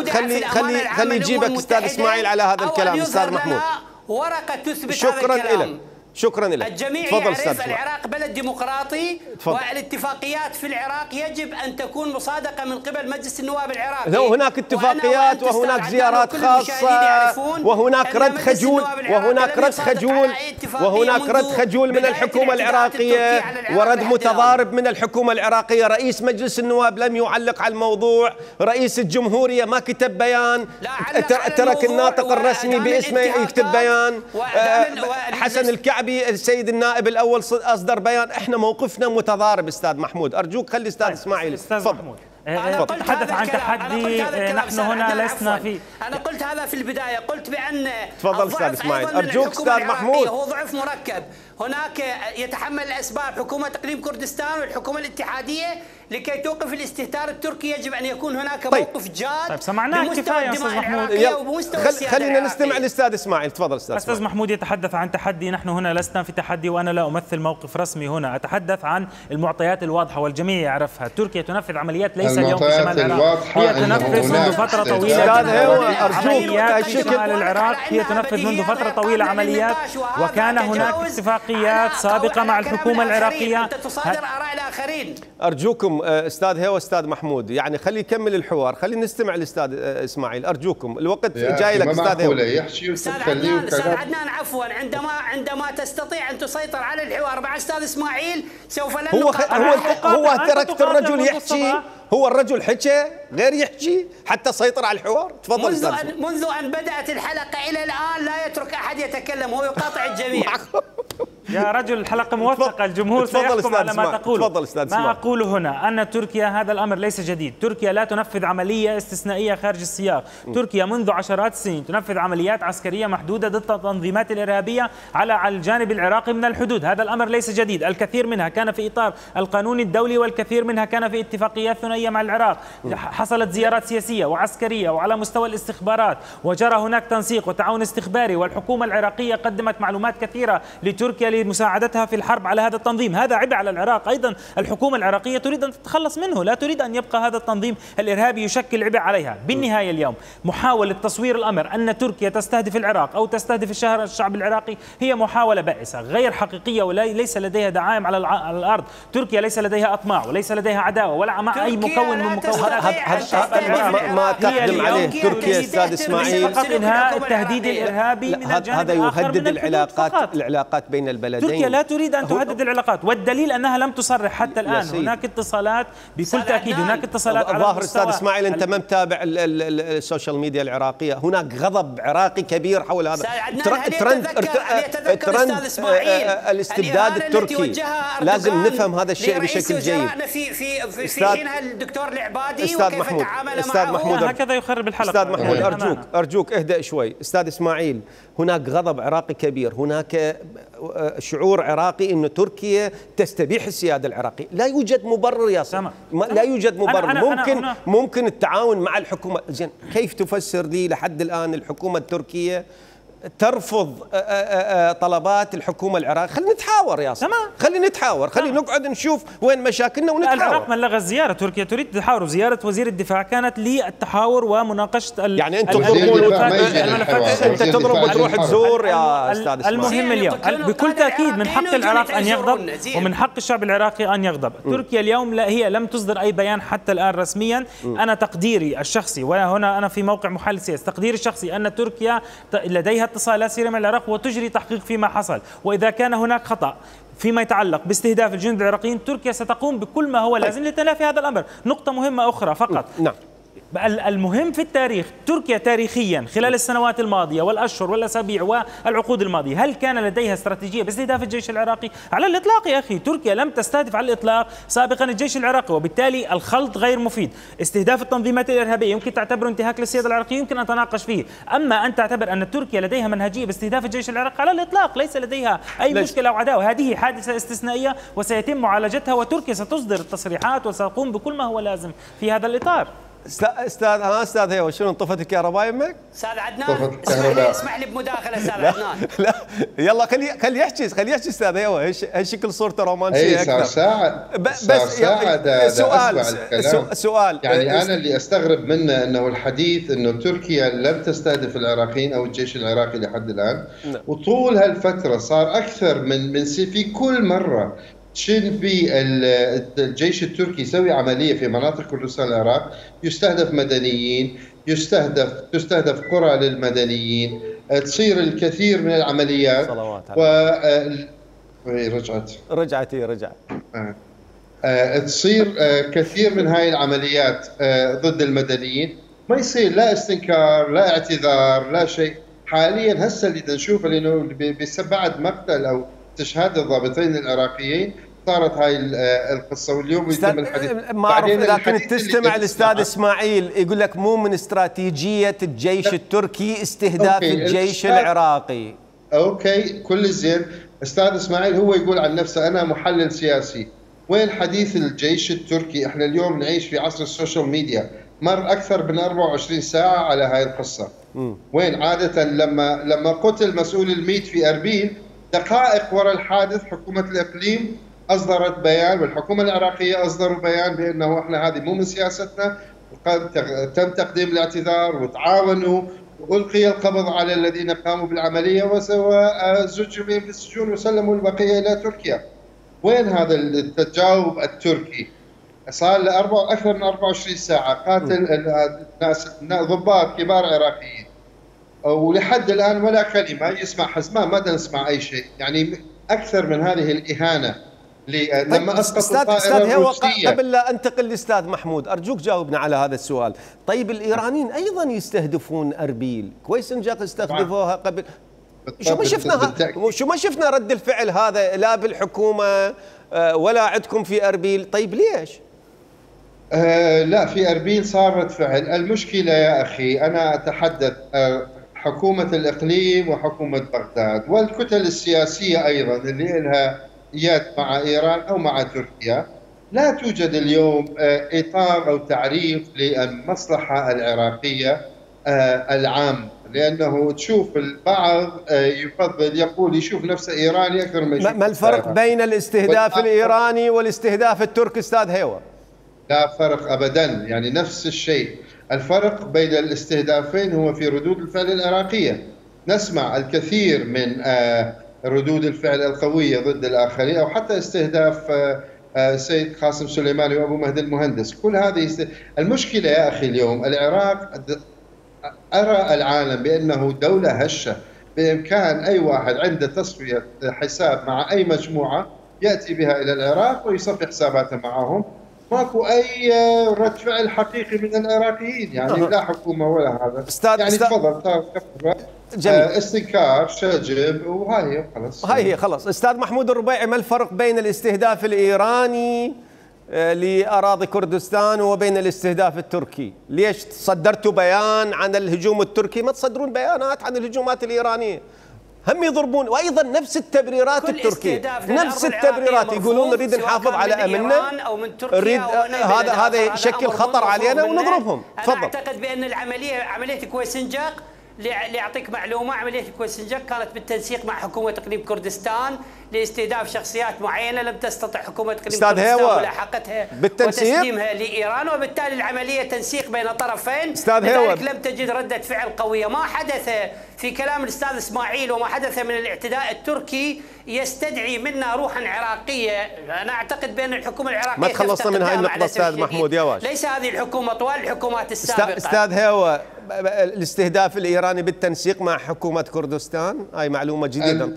يجيبك أستاذ إسماعيل على هذا الكلام. أستاذ محمود ورقة تثبت هذا الكلام. شكرا لك. الجميع يعرف العراق بلد ديمقراطي، والاتفاقيات في العراق يجب أن تكون مصادقة من قبل مجلس النواب العراقي. هناك اتفاقيات وهناك زيارات خاصة وهناك رد خجول من الحكومة العراقية ورد متضارب من الحكومة العراقية. رئيس مجلس النواب لم يعلق على الموضوع، رئيس الجمهورية ما كتب بيان، ترك الناطق الرسمي باسمه يكتب بيان، حسن الكعبي السيد النائب الأول أصدر بيان. احنا موقفنا متضارب. استاذ محمود أرجوك خلي استاذ إسماعيل تفضل. أنا تحدث عن تحدي نحن هنا لسنا فيه. أنا قلت هذا في البداية، قلت بأن الضعف أيضا من الحكومة العراقية هو ضعف مركب. هناك يتحمل الأسباب حكومة تقليم كردستان والحكومة الاتحادية لكي توقف الاستهتار التركي. يجب أن يكون هناك موقف جاد. سمعناه كفاية يا أستاذ محمود. خلينا نستمع للأستاذ إسماعيل. تفضل أستاذ إسماعيل. أستاذ محمود يتحدث عن تحدي، نحن هنا لسنا في تحدي وأنا لا أمثل موقف رسمي هنا، أتحدث عن المعطيات الواضحة والجميع يعرفها. تركيا تنفذ عمليات ليس اليوم في شمال العراق، هي تنفذ منذ فترة طويلة عمليات في شمال العراق، هي تنفذ منذ فترة طويلة عمليات، وكان هناك اتفاقيات سابقة مع الحكومة العراقية. أنت تصادر آراء الآخرين. أرجوكم أستاذ هيو وأستاذ محمود يعني خلي يكمل الحوار، خلي نستمع للأستاذ إسماعيل. أرجوكم الوقت جاي لك أستاذ هيو. أستاذ عدنان عفوا، عندما تستطيع أن تسيطر على الحوار مع أستاذ إسماعيل سوف لا نقاطعك. هو تركت الرجل يحكي، هو الرجل حكى غير يحكي حتى سيطر على الحوار. تفضل. منذ أن بدأت الحلقة إلى الآن لا يترك أحد يتكلم، هو يقاطع الجميع. يا رجل الحلقة موثقة، الجمهور سيحكم على ما تقول. ما أقول هنا أن تركيا هذا الأمر ليس جديد، تركيا لا تنفذ عملية استثنائية خارج السياق، تركيا منذ عشرات السنين تنفذ عمليات عسكرية محدودة ضد التنظيمات الإرهابية على الجانب العراقي من الحدود، هذا الأمر ليس جديد، الكثير منها كان في إطار القانون الدولي والكثير منها كان في اتفاقيات ثنائية مع العراق، حصلت زيارات سياسية وعسكرية وعلى مستوى الاستخبارات، وجرى هناك تنسيق وتعاون استخباري، والحكومة العراقية قدمت معلومات كثيرة لتركيا لمساعدتها في الحرب على هذا التنظيم. هذا عبء على العراق أيضا، الحكومة العراقية تريد أن تتخلص منه، لا تريد أن يبقى هذا التنظيم الإرهابي يشكل عبء عليها. بالنهاية اليوم محاولة تصوير الأمر أن تركيا تستهدف العراق أو تستهدف الشعب العراقي هي محاولة بائسة غير حقيقية وليس لديها دعائم على الأرض. تركيا ليس لديها أطماع وليس لديها عداوة ولا مع أي مكون من مكونات ما تقدم عليه تركيا أستاذ إسماعيل فقط إنهاء التهديد الإرهابي من الجانب الآخر. هذا يهدد العلاقات بين البلدين. تركيا لا تريد أن تهدد العلاقات، والدليل أنها لم تصرح حتى الآن. هناك اتصالات بكل تأكيد، هناك اتصالات على ظاهر. أستاذ إسماعيل أنت ما متابع السوشيال ميديا العراقية، هناك غضب عراقي كبير حول هذا ترند الاستبداد التركي. لازم نفهم هذا الشيء بشكل جيد. الدكتور العبادي استاذ محمود هكذا يخرب الحلقه. استاذ محمود ارجوك اهدأ شوي. استاذ اسماعيل هناك غضب عراقي كبير، هناك شعور عراقي انه تركيا تستبيح السياده العراقيه، لا يوجد مبرر يا سامي، لا يوجد مبرر. ممكن التعاون مع الحكومه. زين كيف تفسر لي لحد الان الحكومه التركيه ترفض طلبات الحكومه العراقيه؟ خلينا نتحاور يا صاحبي، خلينا نتحاور، خلينا نقعد نشوف وين مشاكلنا ونتحاور. العراق ما لغى الزياره، تركيا تريد تحاور. زياره وزير الدفاع كانت للتحاور ومناقشه يعني انتم تضربون انت تضرب وتروح تزور يا استاذ. المهم اليوم بكل تاكيد من حق العراق ان يغضب ومن حق الشعب العراقي ان يغضب. تركيا اليوم هي لم تصدر اي بيان حتى الان رسميا. انا تقديري الشخصي، وهنا انا في موقع محلل سياسي، تقديري الشخصي ان تركيا لديها اتصالات سريعة مع العراق وتجري تحقيق فيما حصل، وإذا كان هناك خطأ فيما يتعلق باستهداف الجنود العراقيين تركيا ستقوم بكل ما هو لازم لتلافي هذا الأمر. نقطة مهمة أخرى فقط. نعم. المهم في التاريخ، تركيا تاريخيا خلال السنوات الماضية والأشهر والأسابيع والعقود الماضية هل كان لديها استراتيجية باستهداف الجيش العراقي؟ على الإطلاق يا أخي، تركيا لم تستهدف على الإطلاق سابقا الجيش العراقي، وبالتالي الخلط غير مفيد. استهداف التنظيمات الإرهابية يمكن تعتبره انتهاك للسيادة العراقية، يمكن أن نتناقش فيه، أما أن تعتبر أن تركيا لديها منهجية باستهداف الجيش العراقي على الإطلاق، ليس لديها أي مشكلة أو عداوة. هذه حادثة استثنائية وسيتم معالجتها، وتركيا ستصدر التصريحات وستقوم بكل ما هو لازم في هذا الإطار. استاذ استاذ هيو، شنو انطفت الكهرباء يمك؟ استاذ عدنان اسمح لي بمداخله استاذ عدنان. لا يلا خليه يحكي، خليه يحكي استاذ هيو، هالشكل صورته رومانسيه اكثر. ساعد بس سؤال يعني انا اللي استغرب منه انه الحديث انه تركيا لم تستهدف العراقيين او الجيش العراقي لحد الان، وطول هالفتره صار اكثر من في كل مره شنبي الجيش التركي يسوي عمليه في مناطق كردستان العراق، يستهدف مدنيين، تستهدف قرى للمدنيين، تصير الكثير من العمليات. صلوات رجعت تصير كثير من هاي العمليات ضد المدنيين، ما يصير لا استنكار لا اعتذار لا شيء. حاليا هسه اللي نشوفه لانه بعد مقتل او استشهاد الضابطين العراقيين صارت هاي القصه، واليوم يتم الحديث. ما اعرف اذا كنت تستمع الاستاذ اسماعيل يقول لك مو من استراتيجيه الجيش التركي استهداف الجيش العراقي. اوكي كل زين. استاذ اسماعيل هو يقول عن نفسه انا محلل سياسي، وين حديث الجيش التركي؟ احنا اليوم نعيش في عصر السوشيال ميديا، مر اكثر من 24 ساعه على هاي القصه. وين عاده لما قتل مسؤول الميت في اربيل دقائق وراء الحادث حكومة الإقليم أصدرت بيان، والحكومة العراقية أصدروا بيان بأنه احنا هذه مو من سياستنا، تم تقديم الاعتذار وتعاونوا وألقي القبض على الذين قاموا بالعملية وزجوا بهم في السجون وسلموا البقية إلى تركيا. وين هذا التجاوب التركي؟ صار له أكثر من 24 ساعة قاتل الناس ضباط كبار عراقيين، ولحد الان ولا كلمه يسمع حزمان، ما نسمع اي شيء. يعني اكثر من هذه الاهانه لما اسقطوا الطائره الروسيه. قبل لا انتقل للاستاذ محمود ارجوك جاوبنا على هذا السؤال. طيب الايرانيين ايضا يستهدفون اربيل، كويس ان استخدموها قبل، شو ما شفنا رد الفعل هذا لا بالحكومه ولا عندكم في اربيل، طيب ليش؟ لا في أربيل صار رد فعل. المشكلة يا أخي أنا أتحدث حكومة الإقليم وحكومة بغداد والكتل السياسية أيضا اللي لها يد مع إيران أو مع تركيا. لا توجد اليوم إطار أو تعريف للمصلحة العراقية العام، لأنه تشوف البعض يفضل يقول يشوف نفسه إيراني أكثر من ما الفرق بين الاستهداف الإيراني والاستهداف التركي أستاذ هيوة؟ لا فرق ابدا، يعني نفس الشيء. الفرق بين الاستهدافين هو في ردود الفعل العراقيه. نسمع الكثير من ردود الفعل القويه ضد الاخرين، او حتى استهداف السيد قاسم سليماني وابو مهدي المهندس. كل هذه المشكله يا اخي اليوم العراق، ارى العالم بانه دوله هشه، بامكان اي واحد عنده تسويه حساب مع اي مجموعه ياتي بها الى العراق ويصفي حساباته معهم. ماكو اي رد فعل حقيقي من العراقيين، يعني لا حكومه ولا هذا. يعني تفضل استنكار شجب وهاي هي خلاص. هاي هي خلاص. استاذ محمود الربيعي، ما الفرق بين الاستهداف الايراني لاراضي كردستان وبين الاستهداف التركي؟ ليش صدرتوا بيان عن الهجوم التركي؟ ما تصدرون بيانات عن الهجومات الايرانيه؟ هم يضربون، وايضا نفس التبريرات التركيه، نفس التبريرات، يقولون نريد نحافظ على امننا، نريد هذا يشكل خطر علينا ونضربهم. تفضل. انا اعتقد بان عمليه كويسنجاق، لاعطيك معلومه، عمليه كويسنجاق كانت بالتنسيق مع حكومه اقليم كردستان لاستهداف شخصيات معينه لم تستطع حكومه اقليم كردستان ملاحقتها وتسليمها لايران، وبالتالي العمليه تنسيق بين طرفين، لذلك لم تجد رده فعل قويه. ما حدث في كلام الاستاذ اسماعيل وما حدث من الاعتداء التركي يستدعي منا روحا عراقيه. انا اعتقد بان الحكومه العراقيه ما تخلصنا من هاي النقطه استاذ محمود يواش. ليس هذه الحكومه، طوال الحكومات السابقه. استاذ هيوة، الاستهداف الايراني بالتنسيق مع حكومه كردستان، هاي معلومه جديده.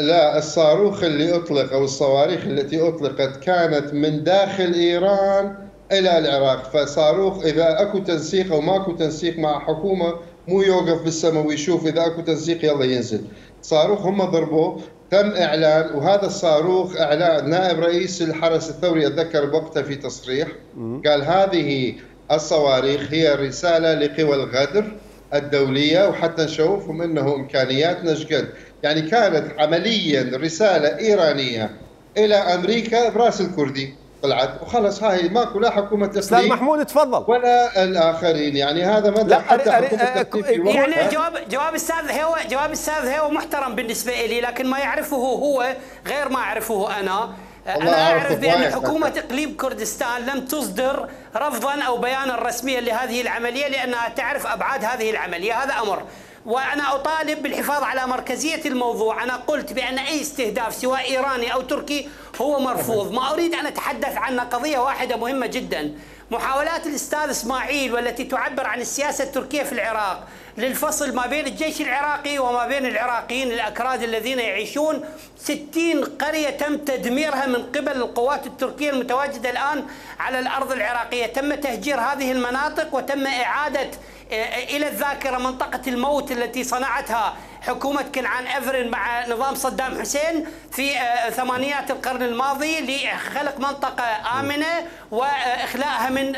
لا، الصاروخ اللي اطلق او الصواريخ التي اطلقت كانت من داخل ايران الى العراق، فصاروخ اذا اكو تنسيق او ماكو تنسيق مع حكومه مو يوقف بالسماء ويشوف اذا اكو تنسيق يلا ينزل. صاروخ هم ضربوه، تم اعلان، وهذا الصاروخ اعلان نائب رئيس الحرس الثوري اتذكر بوقته في تصريح قال هذه الصواريخ هي رساله لقوى الغدر الدوليه وحتى نشوفهم انه امكانياتنا شقد. يعني كانت عمليا رساله ايرانيه الى امريكا براس الكردي، طلعت وخلص، هاي ماكو لا حكومه تسليم. لا محمود تفضل ولا الاخرين، يعني هذا ما حتى يعني جواب الاستاذ هيو، جواب الاستاذ هيو محترم بالنسبه لي، لكن ما يعرفه هو غير ما اعرفه انا. أنا أعرف بأن حكومة إقليم كردستان لم تصدر رفضاً أو بياناً رسمياً لهذه العملية لأنها تعرف أبعاد هذه العملية، هذا أمر. وأنا أطالب بالحفاظ على مركزية الموضوع. أنا قلت بأن أي استهداف سواء إيراني أو تركي هو مرفوض. ما أريد أن أتحدث عن قضية واحدة مهمة جداً، محاولات الأستاذ إسماعيل والتي تعبر عن السياسة التركية في العراق للفصل ما بين الجيش العراقي وما بين العراقيين الأكراد الذين يعيشون. 60 قرية تم تدميرها من قبل القوات التركية المتواجدة الآن على الأرض العراقية، تم تهجير هذه المناطق وتم إعادة إلى الذاكرة منطقة الموت التي صنعتها حكومة كنعان إفرن مع نظام صدام حسين في ثمانيات القرن الماضي لخلق منطقة آمنة وإخلائها من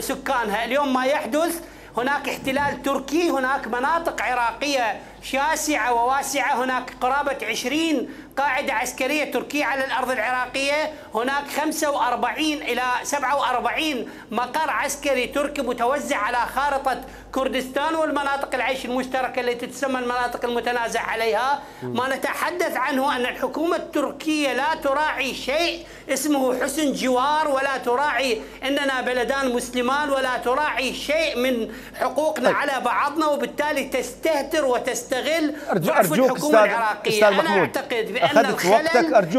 سكانها. اليوم ما يحدث هناك احتلال تركي، هناك مناطق عراقية شاسعة وواسعة، هناك قرابة 20 قاعدة عسكرية تركية على الأرض العراقية، هناك 45 إلى 47 مقر عسكري تركي متوزع على خارطة كردستان والمناطق العيش المشتركة التي تسمى المناطق المتنازع عليها. ما نتحدث عنه أن الحكومة التركية لا تراعي شيء اسمه حسن جوار، ولا تراعي أننا بلدان مسلمان، ولا تراعي شيء من حقوقنا على بعضنا، وبالتالي تستهتر وتستغل ضعف الحكومة العراقية. أنا أعتقد بأن الخلل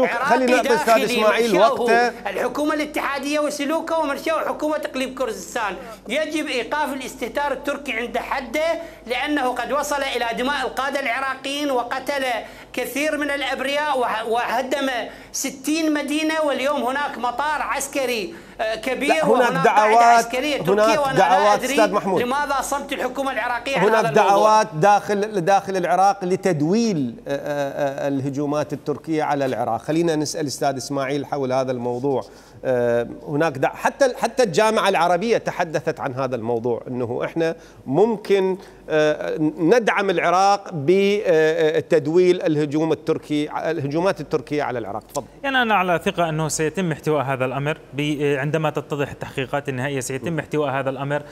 عراقي داخلي مرشوه الحكومة الاتحادية وسلوكها ومرشوه حكومة إقليم كردستان. يجب إيقاف الاستهتار التركي عند حده، لأنه قد وصل إلى دماء القادة العراقيين وقتل كثير من الأبرياء وهدم 60 مدينة، واليوم هناك مطار عسكري كبير، هناك دعوات، هناك دعوات. أستاذ محمود، لماذا صمت الحكومة العراقية؟ هناك دعوات داخل العراق لتدويل الهجومات التركية على العراق. خلينا نسأل أستاذ إسماعيل حول هذا الموضوع. هناك حتى الجامعة العربية تحدثت عن هذا الموضوع، أنه إحنا ممكن ندعم العراق بتدويل الهجوم التركي، الهجومات التركية على العراق. تفضل. يعني أنا على ثقة أنه سيتم احتواء هذا الأمر عندما تتضح التحقيقات النهائية، سيتم احتواء هذا الأمر.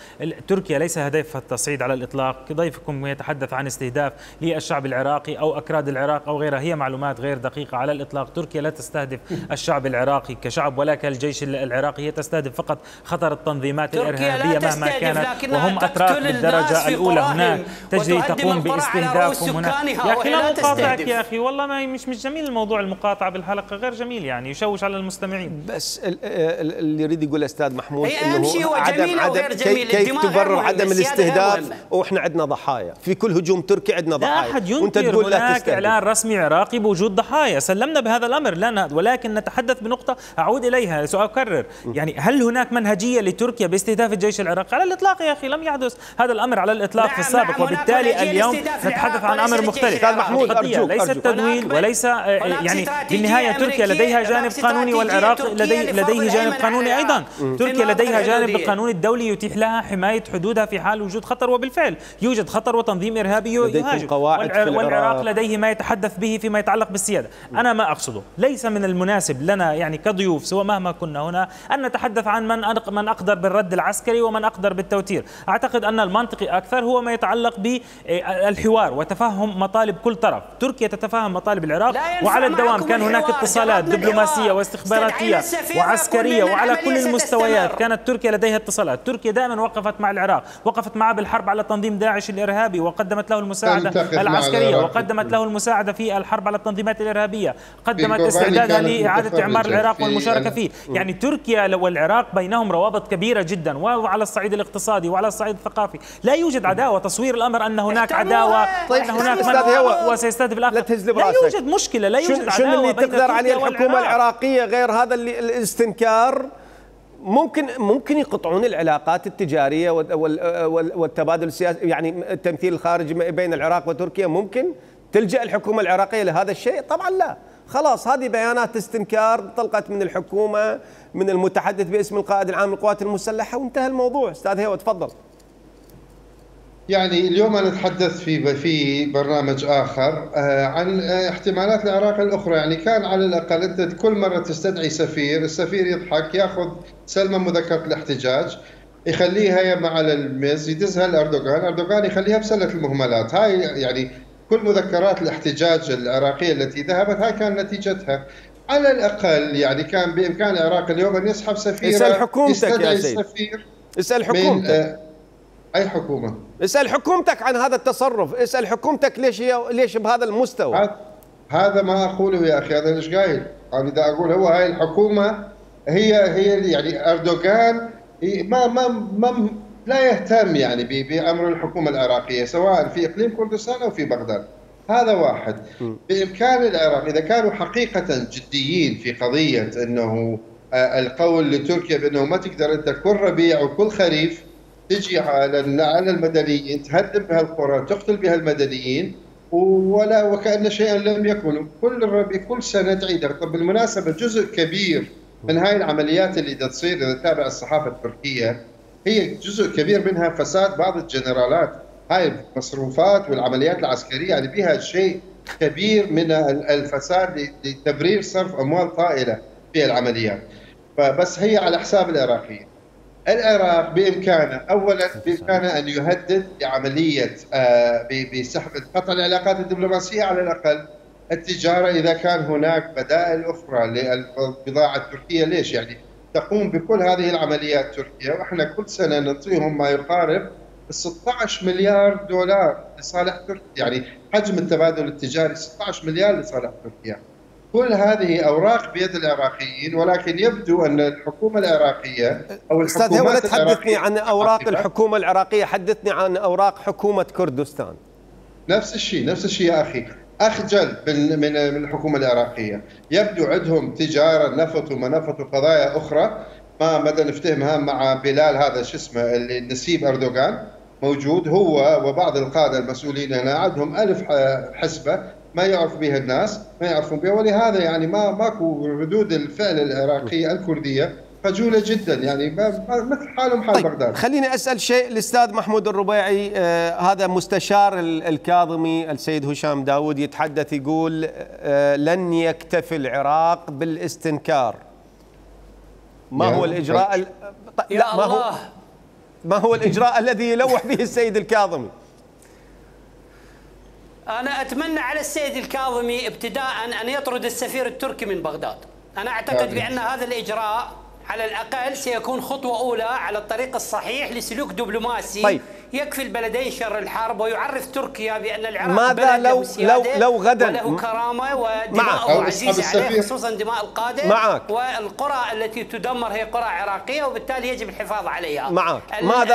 تركيا ليس هدفها التصعيد على الإطلاق، ضيفكم يتحدث عن استهداف للشعب العراقي أو أكراد العراق أو غيرها، هي معلومات غير دقيقة على الإطلاق. تركيا لا تستهدف الشعب العراقي كشعب ولا كالجيش العراقي، هي تستهدف فقط خطر التنظيمات الإرهابية مهما كانت، وهم أتراك بالدرجة الأولى. هناك تجري تقوم باستهدافهم. هناك يا أخي لا مقاطعك يا أخي، والله ما مش جميل الموضوع، المقاطعة بالحلقة غير جميل، يعني يشوش على المستمعين. بس اللي يريد يقول أستاذ محمود أنه عدم كيف تبرر عدم الاستهداف، وإحنا عندنا ضحايا في كل هجوم تركي، عندنا ضحايا. لا أحد ينكر هناك إعلان رسمي عراقي بوجود ضحايا، سلمنا بهذا الأمر. لا، ولكن نتحدث بنقطة أعود إليها سأكرر، يعني هل هناك منهجية لتركيا باستهداف الجيش العراقي؟ على الإطلاق يا أخي، لم يحدث هذا الأمر على الإطلاق في السابق، وبالتالي اليوم نتحدث عن أمر مختلف. أستاذ محمود أرجوك، ليس التدويل وليس يعني بالنهاية تركيا لديها جانب قانوني والعراق لديه جانب قانوني أيضا. تركيا لديها جانب بالقانون الدولي يتيح لها حماية حدودها في حال وجود خطر، وبالفعل يوجد خطر وتنظيم إرهابي يهاجم، والعراق لديه ما يتحدث به فيما يتعلق بالسيادة. أنا ما أقصده، ليس من المناسب لنا يعني كضيوف سواء مهما كنا هنا أن نتحدث عن من أقدر بالرد العسكري ومن أقدر بالتوتير. أعتقد أن المنطقي أكثر هو ما يتعلق بالحوار وتفهم مطالب كل طرف. تركيا تتفهم مطالب العراق، وعلى الدوام كان هناك اتصالات دبلوماسية واستخباراتية وعسكرية وعلى كل المستويات كانت تركيا لديها اتصالات. تركيا دائما وقفت مع العراق، وقفت معه بالحرب على تنظيم داعش الإرهابي، وقدمت له المساعدة العسكرية، وقدمت له المساعدة في الحرب على التنظيمات الإرهابية، قدمت استعدادها لإعادة إعمار العراق والمشاركة فيه. يعني تركيا والعراق بينهم روابط كبيرة جدا، وعلى الصعيد الاقتصادي وعلى الصعيد الثقافي لا يوجد عداوة. تصوير الأمر أن هناك عداوة، أن هناك وسيستهدف الآخر، لا يوجد مشكلة، لا يوجد عداوة. شو اللي تقدر عليه الحكومة العراقية غير هذا الاستنكار؟ ممكن يقطعون العلاقات التجارية والتبادل السياسي، يعني التمثيل الخارجي بين العراق وتركيا. ممكن تلجأ الحكومة العراقية لهذا الشيء؟ طبعا لا، خلاص هذه بيانات استنكار انطلقت من الحكومة، من المتحدث باسم القائد العام للقوات المسلحة، وانتهى الموضوع. أستاذ هيو تفضل. يعني اليوم نتحدث في برنامج آخر عن احتمالات العراق الأخرى. يعني كان على الأقل أنت كل مرة تستدعي سفير، السفير يضحك يأخذ سلمة مذكرة الاحتجاج يخليها يما على الميز يدزها لأردوغان، أردوغان يخليها بسلة المهملات. هاي يعني كل مذكرات الاحتجاج العراقية التي ذهبت هاي كان نتيجتها. على الأقل يعني كان بإمكان العراق اليوم أن يسحب سفيرة. اسأل حكومتك يا سيد، اسأل حكومتك. أي حكومة؟ اسأل حكومتك عن هذا التصرف، اسأل حكومتك ليش بهذا المستوى. هذا ما أقوله يا أخي، هذا ليش قايل؟ أنا دا أقول هو هاي الحكومة هي يعني أردوغان ما لا يهتم يعني بأمر الحكومة العراقية سواء في إقليم كردستان أو في بغداد. هذا واحد. بإمكان العراق إذا كانوا حقيقة جديين في قضية أنه القول لتركيا بأنه ما تقدر أنت كل ربيع وكل خريف تجي على المدنيين تهدم بها القرى تقتل بها المدنيين ولا وكأن شيئا لم يكن، كل سنة تعيدها. طب بالمناسبة جزء كبير من هاي العمليات اللي تصير إذا تتابع الصحافة التركية هي جزء كبير منها فساد بعض الجنرالات. هاي المصروفات والعمليات العسكرية يعني بها شيء كبير من الفساد لتبرير صرف أموال طائلة في العمليات، فبس هي على حساب العراقيين. العراق بإمكانه أولا أن يهدد بعملية بسحب قطع العلاقات الدبلوماسية، على الأقل التجارة إذا كان هناك بدائل أخرى للبضاعة التركية. ليش يعني تقوم بكل هذه العمليات تركيا وإحنا كل سنة نعطيهم ما يقارب 16 مليار دولار لصالح تركيا، يعني حجم التبادل التجاري 16 مليار لصالح تركيا. كل هذه أوراق بيد العراقيين، ولكن يبدو أن الحكومة العراقية أو الحكومات العراقية. أستاذ هيو، تحدثني عن أوراق الحكومة العراقية، حدثني عن أوراق حكومة كردستان. نفس الشيء يا أخي، أخجل من الحكومة العراقية. يبدو عندهم تجارة نفط ومنفط وقضايا أخرى ما مدى نفتهمها مع بلال هذا شو اسمه النسيب أردوغان موجود، هو وبعض القادة المسؤولين هنا عندهم 1000 حسبة ما يعرف بها الناس، ما يعرفون بها، ولهذا يعني ماكو ردود الفعل العراقية الكردية خجولة جدا، يعني مثل حالهم حال بغداد. خليني أسأل شيء الأستاذ محمود الربيعي، هذا مستشار الكاظمي السيد هشام داود يتحدث يقول لن يكتفي العراق بالاستنكار. ما هو الإجراء لا ما هو الإجراء الذي يلوح به السيد الكاظمي؟ أنا أتمنى على السيد الكاظمي ابتداء أن يطرد السفير التركي من بغداد. أنا أعتقد بأن هذا الإجراء على الأقل سيكون خطوة أولى على الطريق الصحيح لسلوك دبلوماسي يكفي البلدين شر الحرب ويعرف تركيا بأن العراق بلد له سيادة وله كرامة ودماءه عزيزة عليه، خصوصا دماء القادة والقرى التي تدمر هي قرى عراقية وبالتالي يجب الحفاظ عليها.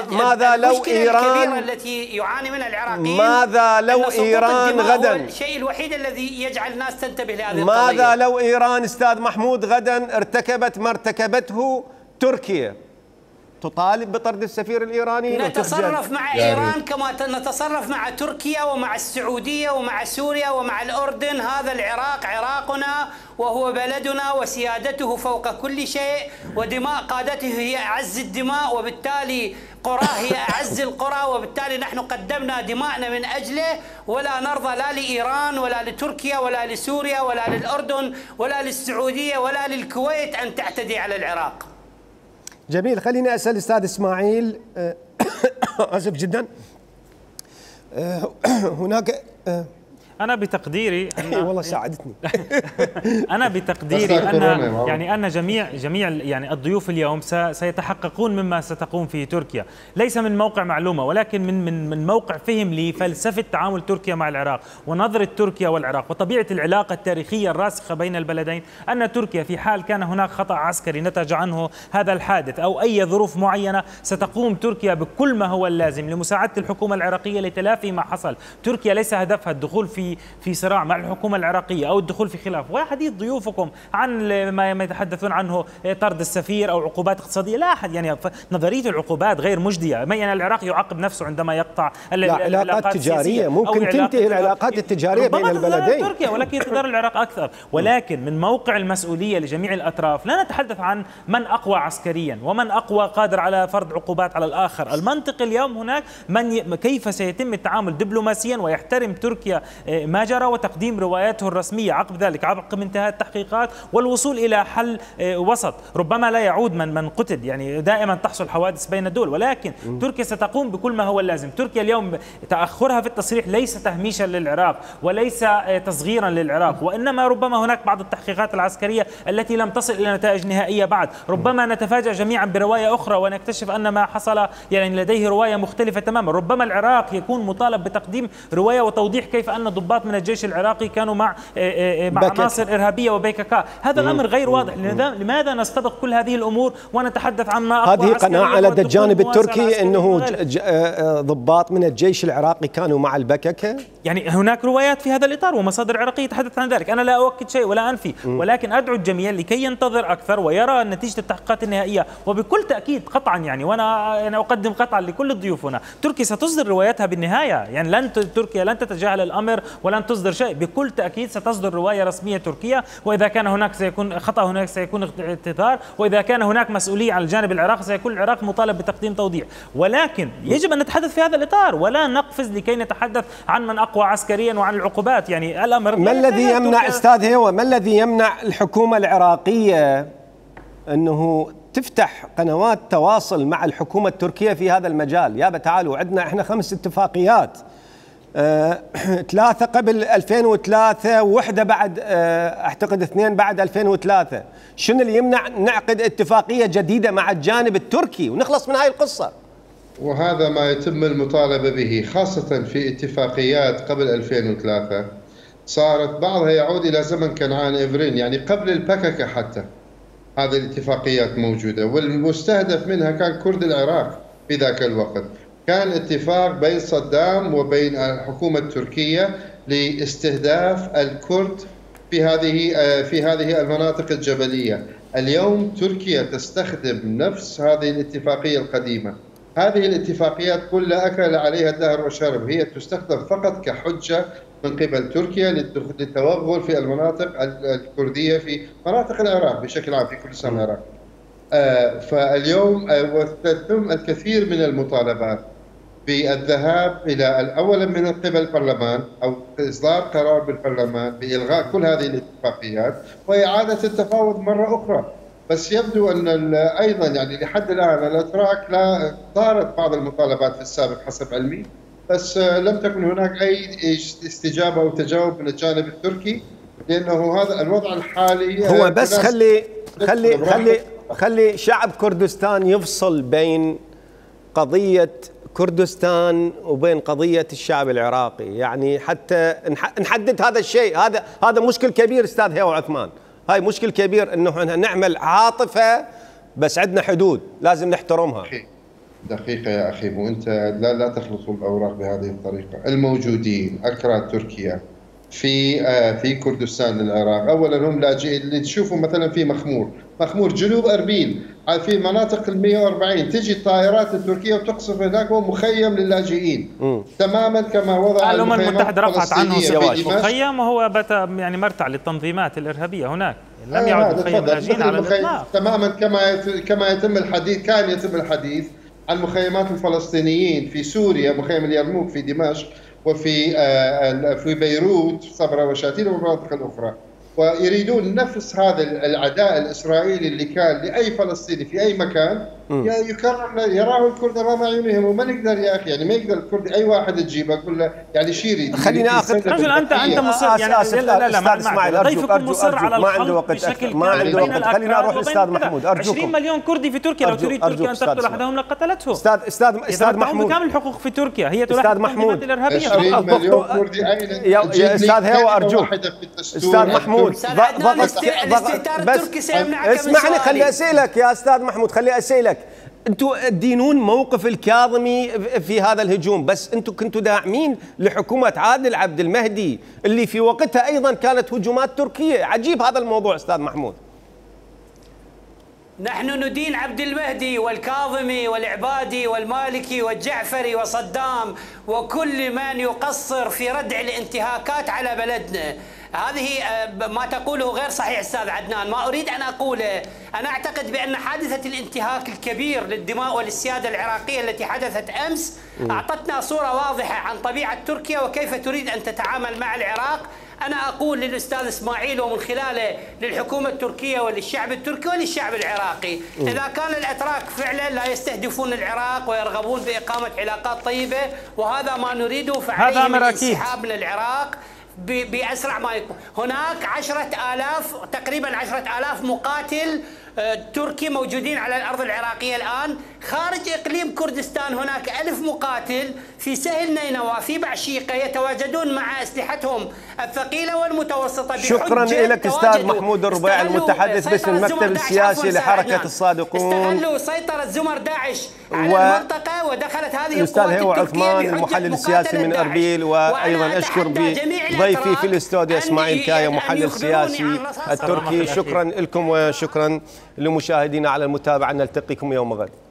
ماذا لو إيران التي يعاني منها العراقيين؟ ماذا لو إيران غدا؟ الشيء الوحيد الذي يجعل الناس تنتبه لهذه القضية. ماذا لو إيران أستاذ محمود غدا ارتكبت ما ارتكبته تركيا؟ تطالب بطرد السفير الإيراني؟ نتصرف مع إيران كما نتصرف مع تركيا ومع السعودية ومع سوريا ومع الأردن. هذا العراق عراقنا وهو بلدنا وسيادته فوق كل شيء ودماء قادته هي أعز الدماء وبالتالي قرى هي أعز القرى وبالتالي نحن قدمنا دماءنا من أجله ولا نرضى لا لإيران ولا لتركيا ولا لسوريا ولا للأردن ولا للسعودية ولا للكويت أن تعتدي على العراق. جميل، خليني أسأل أستاذ إسماعيل، آسف جدا، هناك أنا بتقديري والله ساعدتني أنا بتقديري أن يعني أن جميع يعني الضيوف اليوم سيتحققون مما ستقوم فيه تركيا، ليس من موقع معلومة ولكن من موقع فهم لفلسفة تعامل تركيا مع العراق ونظرة تركيا والعراق وطبيعة العلاقة التاريخية الراسخة بين البلدين. أن تركيا في حال كان هناك خطأ عسكري نتج عنه هذا الحادث أو أي ظروف معينة ستقوم تركيا بكل ما هو اللازم لمساعدة الحكومة العراقية لتلافي ما حصل. تركيا ليس هدفها الدخول في في صراع مع الحكومة العراقية أو الدخول في خلاف. وحديث ضيوفكم عن ما يتحدثون عنه طرد السفير أو عقوبات اقتصادية، لا أحد يعني نظرية العقوبات غير مجدية. يعني العراق يعاقب نفسه عندما يقطع العلاقات التجارية، ممكن تنتهي العلاقات التجارية بين البلدين تركيا، ولكن تضر العراق أكثر. ولكن من موقع المسؤولية لجميع الأطراف، لا نتحدث عن من أقوى عسكريا ومن أقوى قادر على فرض عقوبات على الآخر. المنطق اليوم هناك من كيف سيتم التعامل دبلوماسيا ويحترم تركيا ما جرى وتقديم رواياته الرسمية عقب ذلك، عقب انتهاء التحقيقات والوصول إلى حل وسط ربما لا يعود من قتل. يعني دائما تحصل حوادث بين الدول، ولكن تركيا ستقوم بكل ما هو اللازم. تركيا اليوم تأخرها في التصريح ليس تهميشا للعراق وليس تصغيرا للعراق، وإنما ربما هناك بعض التحقيقات العسكرية التي لم تصل إلى نتائج نهائية بعد. ربما نتفاجأ جميعا برواية أخرى ونكتشف أن ما حصل يعني لديه رواية مختلفة تماما. ربما العراق يكون مطالب بتقديم رواية وتوضيح كيف أن ضباط من الجيش العراقي كانوا مع عناصر إرهابية وبيككا. هذا الأمر غير واضح. لماذا نستبق كل هذه الأمور ونتحدث عن ما أقوى؟ هذه قناعة لدى الجانب التركي أنه ضباط من الجيش العراقي كانوا مع البككة. يعني هناك روايات في هذا الإطار ومصادر عراقية تحدثت عن ذلك. أنا لا أؤكد شيء ولا أنفي، ولكن أدعو الجميع لكي ينتظر أكثر ويرى نتيجة التحقيقات النهائية. وبكل تأكيد قطعا يعني، وأنا أقدم قطعا لكل الضيوف هنا، تركيا ستصدر روايتها بالنهاية. يعني تركيا لن تتجاهل الأمر ولن تصدر شيء. بكل تأكيد ستصدر رواية رسمية تركية، وإذا كان هناك سيكون خطأ، هناك سيكون اعتذار، وإذا كان هناك مسؤولية على الجانب العراقي سيكون العراق مطالب بتقديم توضيح. ولكن يجب أن نتحدث في هذا الإطار ولا نقفز لكي نتحدث عن من أقوى عسكريا وعن العقوبات. يعني الأمر ما الذي يمنع أستاذ هيوة، ما الذي يمنع الحكومة العراقية أنه تفتح قنوات تواصل مع الحكومة التركية في هذا المجال؟ يابا تعالوا، عندنا احنا 5 اتفاقيات، 3 قبل 2003 وواحدة بعد، اعتقد 2 بعد 2003. شنو اللي يمنع نعقد اتفاقية جديدة مع الجانب التركي ونخلص من هاي القصة؟ وهذا ما يتم المطالبة به، خاصة في اتفاقيات قبل 2003 صارت بعضها يعود إلى زمن كنعان إفرين، يعني قبل البككة حتى هذه الاتفاقيات موجودة، والمستهدف منها كان كرد العراق في ذاك الوقت. كان اتفاق بين صدام وبين الحكومة التركية لاستهداف الكرد في هذه المناطق الجبلية. اليوم تركيا تستخدم نفس هذه الاتفاقية القديمة. هذه الاتفاقيات كلها أكل عليها الدهر والشرب، هي تستخدم فقط كحجة من قبل تركيا للتوغل في المناطق الكردية في مناطق العراق بشكل عام في كردستان العراق. فاليوم تتم الكثير من المطالبات بالذهاب إلى أولا من قبل البرلمان أو إصدار قرار بالبرلمان بإلغاء كل هذه الاتفاقيات وإعادة التفاوض مرة أخرى. بس يبدو أن أيضا يعني لحد الآن الأتراك لا طارت بعض المطالبات في السابق حسب علمي، بس لم تكن هناك أي استجابة أو تجاوب من الجانب التركي، لأنه هذا الوضع الحالي هو بس خلي شعب كردستان يفصل بين قضية كردستان وبين قضية الشعب العراقي. يعني حتى نحدد هذا الشيء، هذا مشكل كبير أستاذ هيو عثمان. هاي مشكل كبير أنه نعمل عاطفة بس عندنا حدود لازم نحترمها. دقيقة يا أخي، وأنت لا تخلطوا الأوراق بهذه الطريقة. الموجودين أكراد تركيا في كردستان العراق أولا هم لاجئين. اللي تشوفوا مثلا في مخمور جنوب أربيل في مناطق ال 140 تجي الطائرات التركية وتقصف هناك، ومخيم للاجئين تماما كما وضع الأمم المتحدة رفعت عنه سواش مخيم، وهو يعني مرتع للتنظيمات الإرهابية هناك. لم يعد مخيم لاجئين على الإطلاق، تماما كما كان يتم الحديث عن مخيمات الفلسطينيين في سوريا، مخيم اليرموك في دمشق وفي بيروت صبرا وشاتيل والمناطق الأخرى. ويريدون نفس هذا العداء الإسرائيلي اللي كان لأي فلسطيني في أي مكان يكرر يراه الكرد أمام عيونهم. وما نقدر يا أخي، يعني ما يقدر الكرد أي واحد تجيبه كله يعني شيري. خلينا آخذ رجل، أنت مصر يعني لا اسماعيل، ضيفكم مصر على الخلق بشكل كبير. خلينا نروح أستاذ محمود، أرجوكم. 20 مليون كردي في تركيا، لو تريد تركيا أن تقتل أحدهم لقتلتهم. أستاذ محمود، كامل الحقوق في تركيا هي تلاحق التنظيمات الإرهابية. 20 مليون كردي أين؟ يا أستاذ هيو أرجوك أستاذ محمود، ضغط. بس اسمعني، خلي أسئلك يا أستاذ محمود، خلي أسئلك. انتم تدينون موقف الكاظمي في هذا الهجوم، بس انتم كنتوا داعمين لحكومه عادل عبد المهدي اللي في وقتها ايضا كانت هجومات تركيه. عجيب هذا الموضوع استاذ محمود. نحن ندين عبد المهدي والكاظمي والعبادي والمالكي والجعفري وصدام وكل من يقصر في ردع الانتهاكات على بلدنا. هذه ما تقوله غير صحيح استاذ عدنان، ما اريد ان اقوله. انا اعتقد بان حادثه الانتهاك الكبير للدماء والسياده العراقيه التي حدثت امس اعطتنا صوره واضحه عن طبيعه تركيا وكيف تريد ان تتعامل مع العراق. أنا أقول للأستاذ إسماعيل ومن خلاله للحكومة التركية وللشعب التركي وللشعب العراقي، إذا كان الأتراك فعلا لا يستهدفون العراق ويرغبون بإقامة علاقات طيبة وهذا ما نريده، فعليهم الانسحاب من العراق بأسرع ما يكون. هناك 10,000 تقريبا 10,000 مقاتل تركي موجودين على الأرض العراقية الآن. خارج إقليم كردستان هناك 1,000 مقاتل في سهل نينوى في بعشيقة يتواجدون مع أسلحتهم الثقيلة والمتوسطة. شكرا لك أستاذ محمود الربيع المتحدث باسم المكتب السياسي لحركة الصادقون. استغلوا سيطرة زمر داعش على المنطقة ودخلت هذه القوات هيو عثمان المحلل السياسي من أربيل، وأيضا أشكر بضيفي في الاستوديو إسماعيل كايا محلل سياسي التركي. شكرا لكم وشكرا لمشاهدينا على المتابعة، نلتقيكم يوم غد.